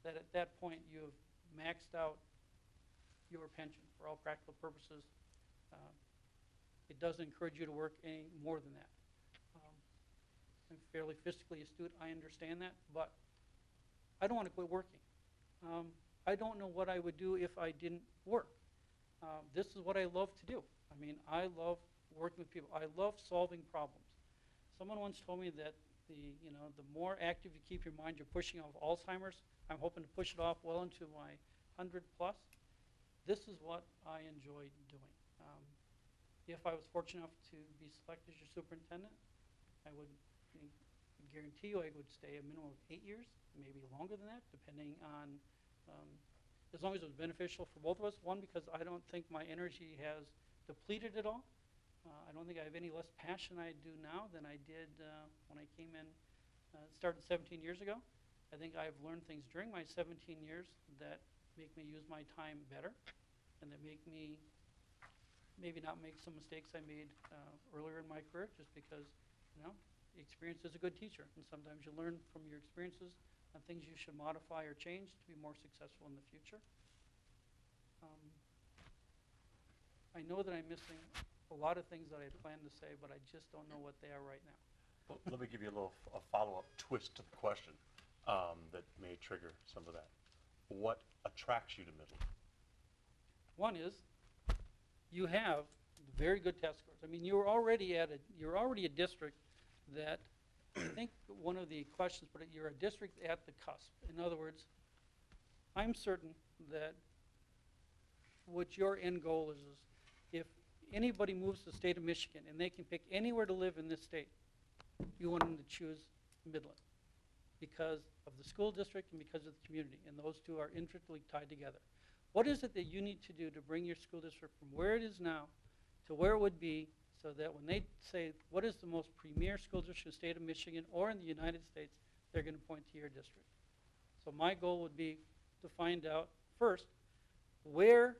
that at that point you have maxed out your pension for all practical purposes. Uh, It doesn't encourage you to work any more than that. Um, I'm fairly physically astute, I understand that, but I don't want to quit working. Um, I don't know what I would do if I didn't work. Uh, this is what I love to do. I mean, I love working with people. I love solving problems. Someone once told me that the, you know, the more active you keep your mind, you're pushing off Alzheimer's. I'm hoping to push it off well into my one hundred plus. This is what I enjoy doing. Um, if I was fortunate enough to be selected as your superintendent, I would guarantee you I would stay a minimum of eight years, maybe longer than that, depending on, um, as long as it was beneficial for both of us. One, because I don't think my energy has depleted at all. Uh, I don't think I have any less passion I do now than I did uh, when I came in, uh, started seventeen years ago. I think I've learned things during my seventeen years that make me use my time better and that make me maybe not make some mistakes I made uh, earlier in my career, just because, you know, experience is a good teacher, and sometimes you learn from your experiences on things you should modify or change to be more successful in the future. Um, I know that I'm missing a lot of things that I had planned to say, but I just don't know what they are right now. Well, let me give you a little f a follow-up twist to the question um, that may trigger some of that. What attracts you to Midland? One is you have very good test scores. I mean, you're already at a you're already a district that I think one of the questions, but you're a district at the cusp. In other words, I'm certain that what your end goal is is if anybody moves to the state of Michigan and they can pick anywhere to live in this state, you want them to choose Midland because of the school district and because of the community, and those two are intricately tied together. What is it that you need to do to bring your school district from where it is now to where it would be, so that when they say, what is the most premier school district in the state of Michigan or in the United States, they're going to point to your district? So my goal would be to find out first, where,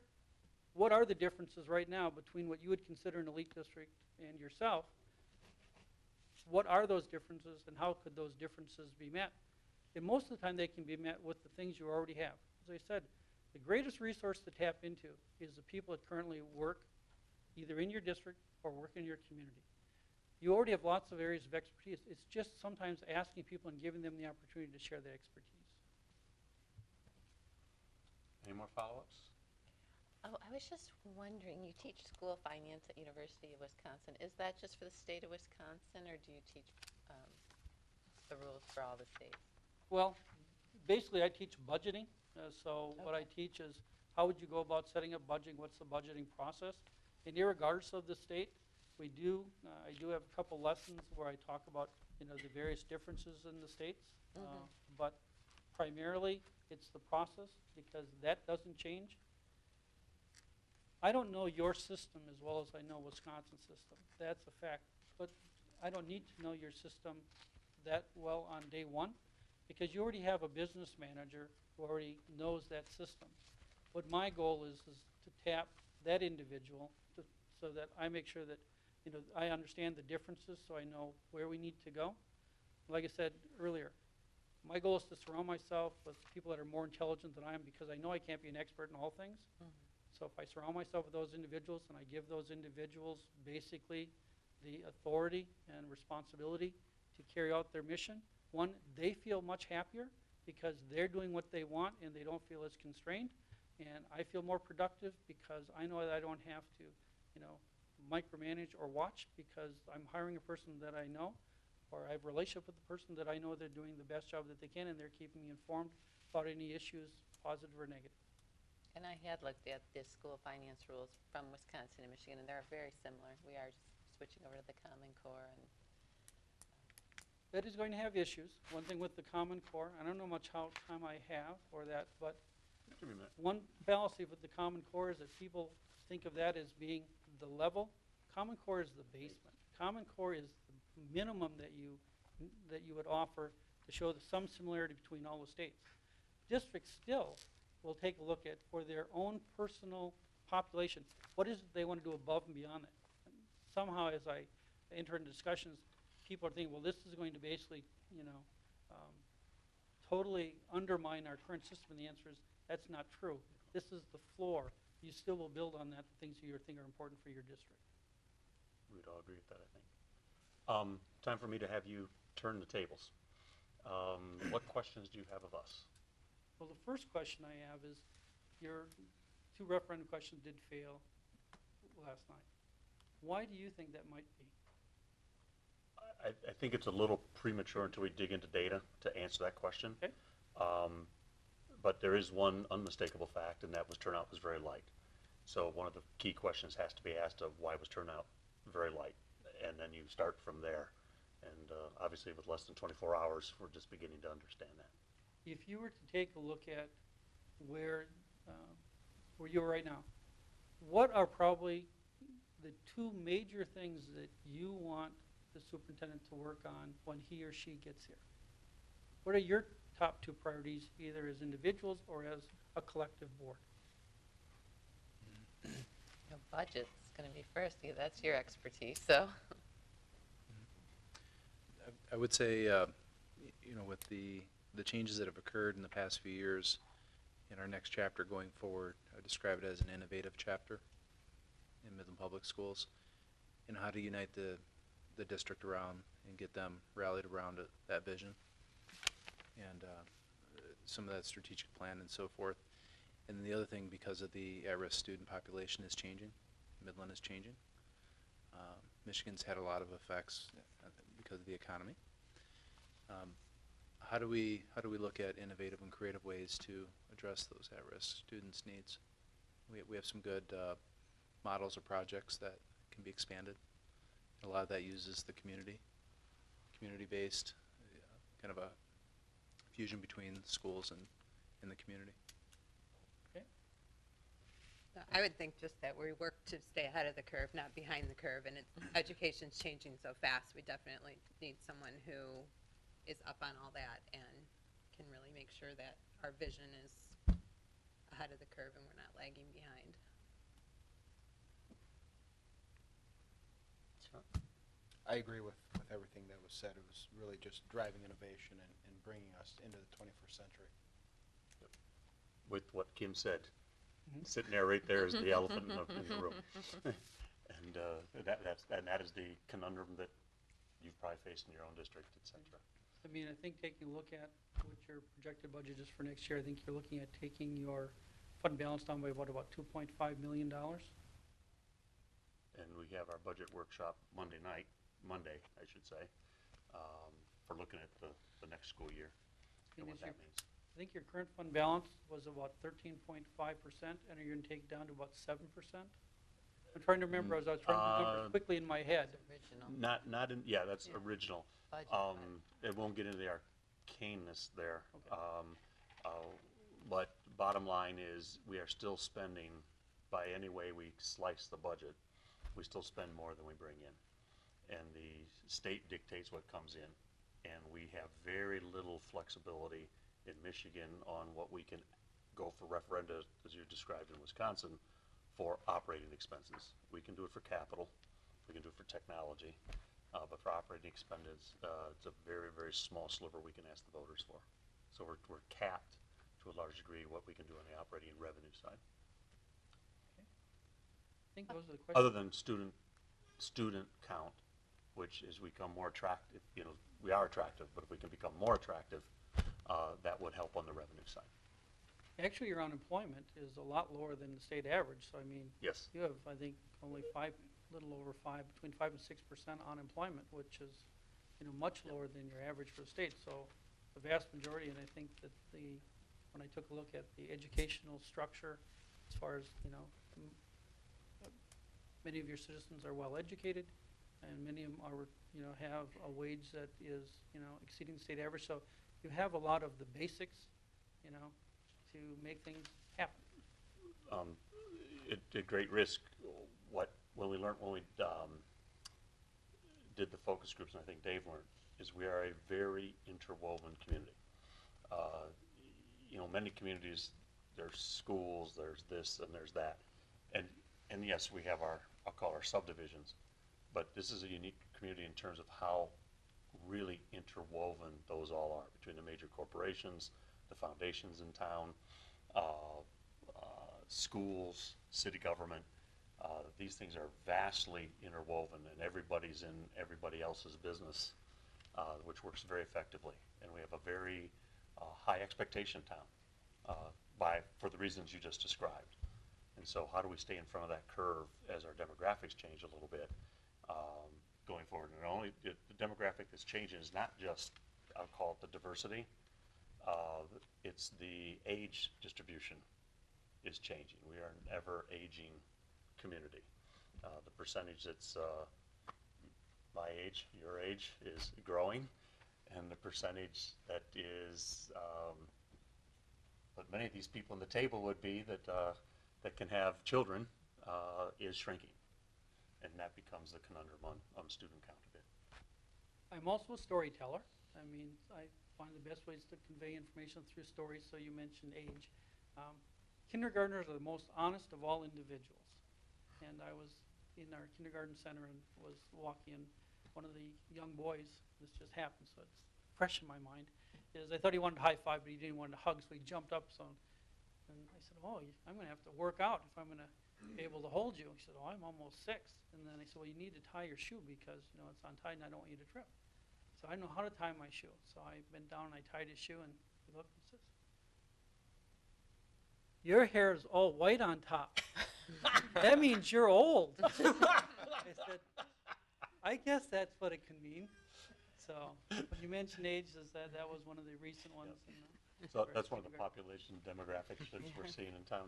what are the differences right now between what you would consider an elite district and yourself? What are those differences, and how could those differences be met? And most of the time they can be met with the things you already have. As I said, the greatest resource to tap into is the people that currently work either in your district or work in your community. You already have lots of areas of expertise. It's just sometimes asking people and giving them the opportunity to share their expertise. Any more follow-ups? Oh, I was just wondering, you teach School of Finance at University of Wisconsin. Is that just for the state of Wisconsin, or do you teach um, the rules for all the states? Well, basically I teach budgeting. Uh, so okay. What I teach is how would you go about setting up budgeting, what's the budgeting process? And irregardless of the state, we do, uh, I do have a couple lessons where I talk about, you know, the various differences in the states, mm-hmm. uh, but primarily it's the process, because that doesn't change. I don't know your system as well as I know Wisconsin's system. That's a fact, but I don't need to know your system that well on day one, because you already have a business manager who already knows that system. What my goal is is to tap that individual to, so that I make sure that, you know, I understand the differences, so I know where we need to go. Like I said earlier, my goal is to surround myself with people that are more intelligent than I am, because I know I can't be an expert in all things. Mm-hmm. So if I surround myself with those individuals and I give those individuals basically the authority and responsibility to carry out their mission, one, they feel much happier because they're doing what they want and they don't feel as constrained. And I feel more productive because I know that I don't have to, you know, micromanage or watch, because I'm hiring a person that I know, or I have a relationship with the person that I know they're doing the best job that they can, and they're keeping me informed about any issues, positive or negative. And I had looked at the School of Finance rules from Wisconsin and Michigan, and they're very similar. We are just switching over to the Common Core. And that is going to have issues. One thing with the Common Core, I don't know much how time I have for that, but one fallacy with the Common Core is that people think of that as being the level. Common Core is the basement. Common Core is the minimum that you that you would offer to show the some similarity between all the states. Districts still will take a look at, for their own personal population, what is it they want to do above and beyond that. And somehow, as I enter into discussions, people are thinking, well, this is going to basically, you know, um, totally undermine our current system. And the answer is, that's not true. This is the floor. You still will build on that, the things you think are important for your district. we'd all agree with that, I think. Um, time for me to have you turn the tables. Um, what questions do you have of us? Well, the first question I have is your two referendum questions did fail last night. Why do you think that might be? I, I think it's a little premature until we dig into data to answer that question. Okay. Um, but there is one unmistakable fact, and that was turnout was very light. So one of the key questions has to be asked of why was turnout very light? And then you start from there. And uh, obviously with less than twenty-four hours, we're just beginning to understand that. If you were to take a look at where, uh, where you are right now, what are probably the two major things that you want the superintendent to work on when he or she gets here? What are your top two priorities, either as individuals or as a collective board? Your budget's going to be first. That's your expertise. So, I would say, uh, you know, with the the changes that have occurred in the past few years, in our next chapter going forward, I describe it as an innovative chapter in Midland Public Schools, and how to unite the the district around and get them rallied around it, that vision, and uh, some of that strategic plan and so forth. And then the other thing, because of the at-risk student population is changing, Midland is changing. Uh, Michigan's had a lot of effects because of the economy. Um, how do we how do we look at innovative and creative ways to address those at-risk students' needs? We we have some good uh, models or projects that can be expanded. A lot of that uses the community, community-based, uh, kind of a fusion between schools and in the community. I would think just that we work to stay ahead of the curve, not behind the curve, and it's, education's changing so fast. We definitely need someone who is up on all that and can really make sure that our vision is ahead of the curve and we're not lagging behind. I agree with, with everything that was said. It was really just driving innovation and, and bringing us into the twenty-first century. Yep. With what Kim said. Mm-hmm. Sitting there right there is the elephant in, the, in the room. and, uh, that, that's, and that is the conundrum that you've probably faced in your own district, et cetera. I mean, I think taking a look at what your projected budget is for next year, I think you're looking at taking your fund balance down by, what, about two point five million dollars? And we have our budget workshop Monday night, Monday, I should say, um, for looking at the, the next school year and, and what that year means. I think your current fund balance was about thirteen point five percent, and are you going to take down to about seven percent? I'm trying to remember, as I was trying to remember uh, quickly in my head. Original. Not, not in, yeah, that's yeah. original. Budget, um, budget. It won't get into the arcaneness there. Okay. Um, uh, but bottom line is we are still spending, by any way we slice the budget, we still spend more than we bring in. And the state dictates what comes in, and we have very little flexibility in Michigan on what we can go for referenda, as you described in Wisconsin, for operating expenses. We can do it for capital, we can do it for technology, uh, but for operating expenses, uh, it's a very, very small sliver we can ask the voters for. So we're, we're capped to a large degree what we can do on the operating and revenue side. Okay. I think those are the questions. Other than student, student count, which as we become more attractive, you know, we are attractive, but if we can become more attractive, Uh, that would help on the revenue side. Actually, your unemployment is a lot lower than the state average. So I mean, yes, you have, I think, only five, little over five, between five and six percent unemployment, which is, you know, much lower than your average for the state. So the vast majority, and I think that the, when I took a look at the educational structure, as far as, you know, m many of your citizens are well educated, and many of them are, you know, have a wage that is, you know, exceeding the state average. So you have a lot of the basics, you know, to make things happen. Um, it, at great risk, what when we learned when we um, did the focus groups, and I think Dave learned, is we are a very interwoven community. Uh, you know, many communities, there's schools, there's this, and there's that, and and yes, we have our, I'll call our subdivisions, but this is a unique community in terms of how really interwoven those all are between the major corporations, the foundations in town, uh, uh, schools, city government. Uh, these things are vastly interwoven, and everybody's in everybody else's business, uh, which works very effectively. And we have a very uh, high expectation town uh, by for the reasons you just described. And so how do we stay in front of that curve as our demographics change a little bit um, going forward? And only the demographic that's changing is not just, I'll call it the diversity, uh, it's the age distribution is changing. We are an ever aging community. Uh, the percentage that's uh, my age, your age, is growing, and the percentage that is, um, but many of these people on the table would be that uh, that can have children uh, is shrinking, and that becomes the conundrum on, on student count a bit. I'm also a storyteller. I mean, I find the best ways to convey information through stories, so you mentioned age. Um, kindergartners are the most honest of all individuals. And I was in our kindergarten center and was walking in, one of the young boys, this just happened, so it's fresh in my mind, is I thought he wanted to high five, but he didn't want to hug, so he jumped up. So, and I said, oh, I'm gonna have to work out if I'm gonna be able to hold you. He said, oh, I'm almost six. And then I said, well, you need to tie your shoe because you know it's untied and I don't want you to trip. So I know how to tie my shoe. So I bent down and I tied his shoe, and he looked and says, your hair is all white on top. That means you're old. I said, I guess that's what it can mean. So when you mention age, is that that was one of the recent ones. Yep. In the so that's one of the population demographics that we're seeing in town.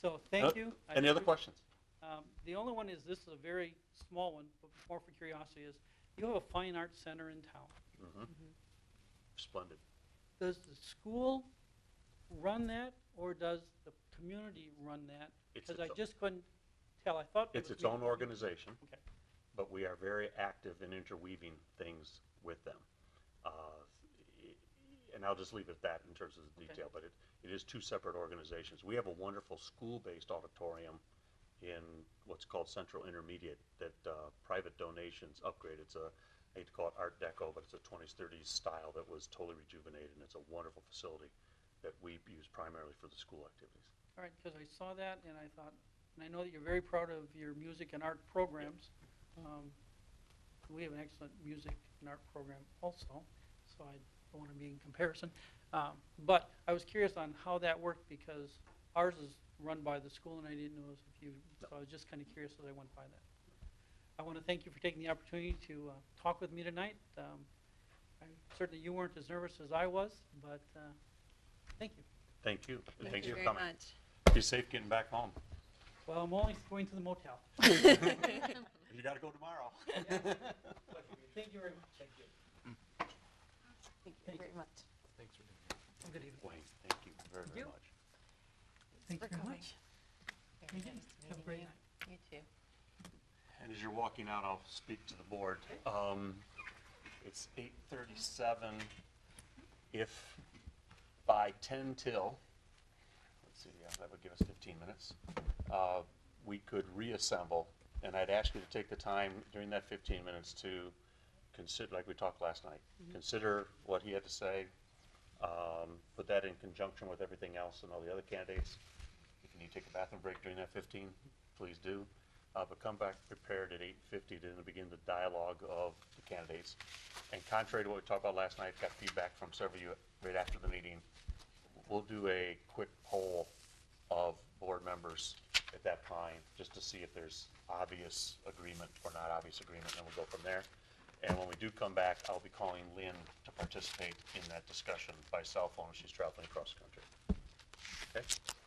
So thank uh, you. Any I other questions? Um, the only one is, this is a very small one, but more for curiosity, is you have a fine arts center in town. Mm-hmm. Mm-hmm. Splendid. Does the school run that, or does the community run that? Because I just couldn't tell. I thought it's its own organization. Okay. But we are very active in interweaving things with them. Uh, and I'll just leave it at that in terms of the detail, okay. But it, it is two separate organizations. We have a wonderful school-based auditorium in what's called Central Intermediate that uh, private donations upgrade. It's a, I hate to call it Art Deco, but it's a twenties, thirties style that was totally rejuvenated, and it's a wonderful facility that we use primarily for the school activities. All right, because I saw that and I thought, and I know that you're very proud of your music and art programs. Yep. Um, we have an excellent music and art program also, so I don't want to be in comparison. Um, but I was curious on how that worked, because ours is run by the school and I didn't know if you, so I was just kind of curious as I went by that. I want to thank you for taking the opportunity to uh, talk with me tonight. Um, I'm certain that you weren't as nervous as I was, but uh, thank you. Thank you. Thank, thank you for coming. Much. Be safe getting back home. Well, I'm only going to the motel. You got to go tomorrow. Thank you very much. Thank you. Thank you very much. Thanks for doing that. Good evening. Wayne, thank you very, very much. Thank you very much. Thank you. Have a great night. You too. And as you're walking out, I'll speak to the board. Um, it's eight thirty-seven. If by ten till, see, yeah, that would give us fifteen minutes. Uh, we could reassemble, and I'd ask you to take the time during that fifteen minutes to consider, like we talked last night, mm-hmm. Consider what he had to say, um, put that in conjunction with everything else and all the other candidates. If you need to take a bathroom break during that fifteen, please do. Uh, but come back prepared at eight fifty to begin the dialogue of the candidates. And contrary to what we talked about last night, got feedback from several of you right after the meeting. We'll do a quick poll of board members at that time just to see if there's obvious agreement or not obvious agreement, and we'll go from there. And when we do come back, I'll be calling Lynn to participate in that discussion by cell phone. She's traveling across the country. Okay?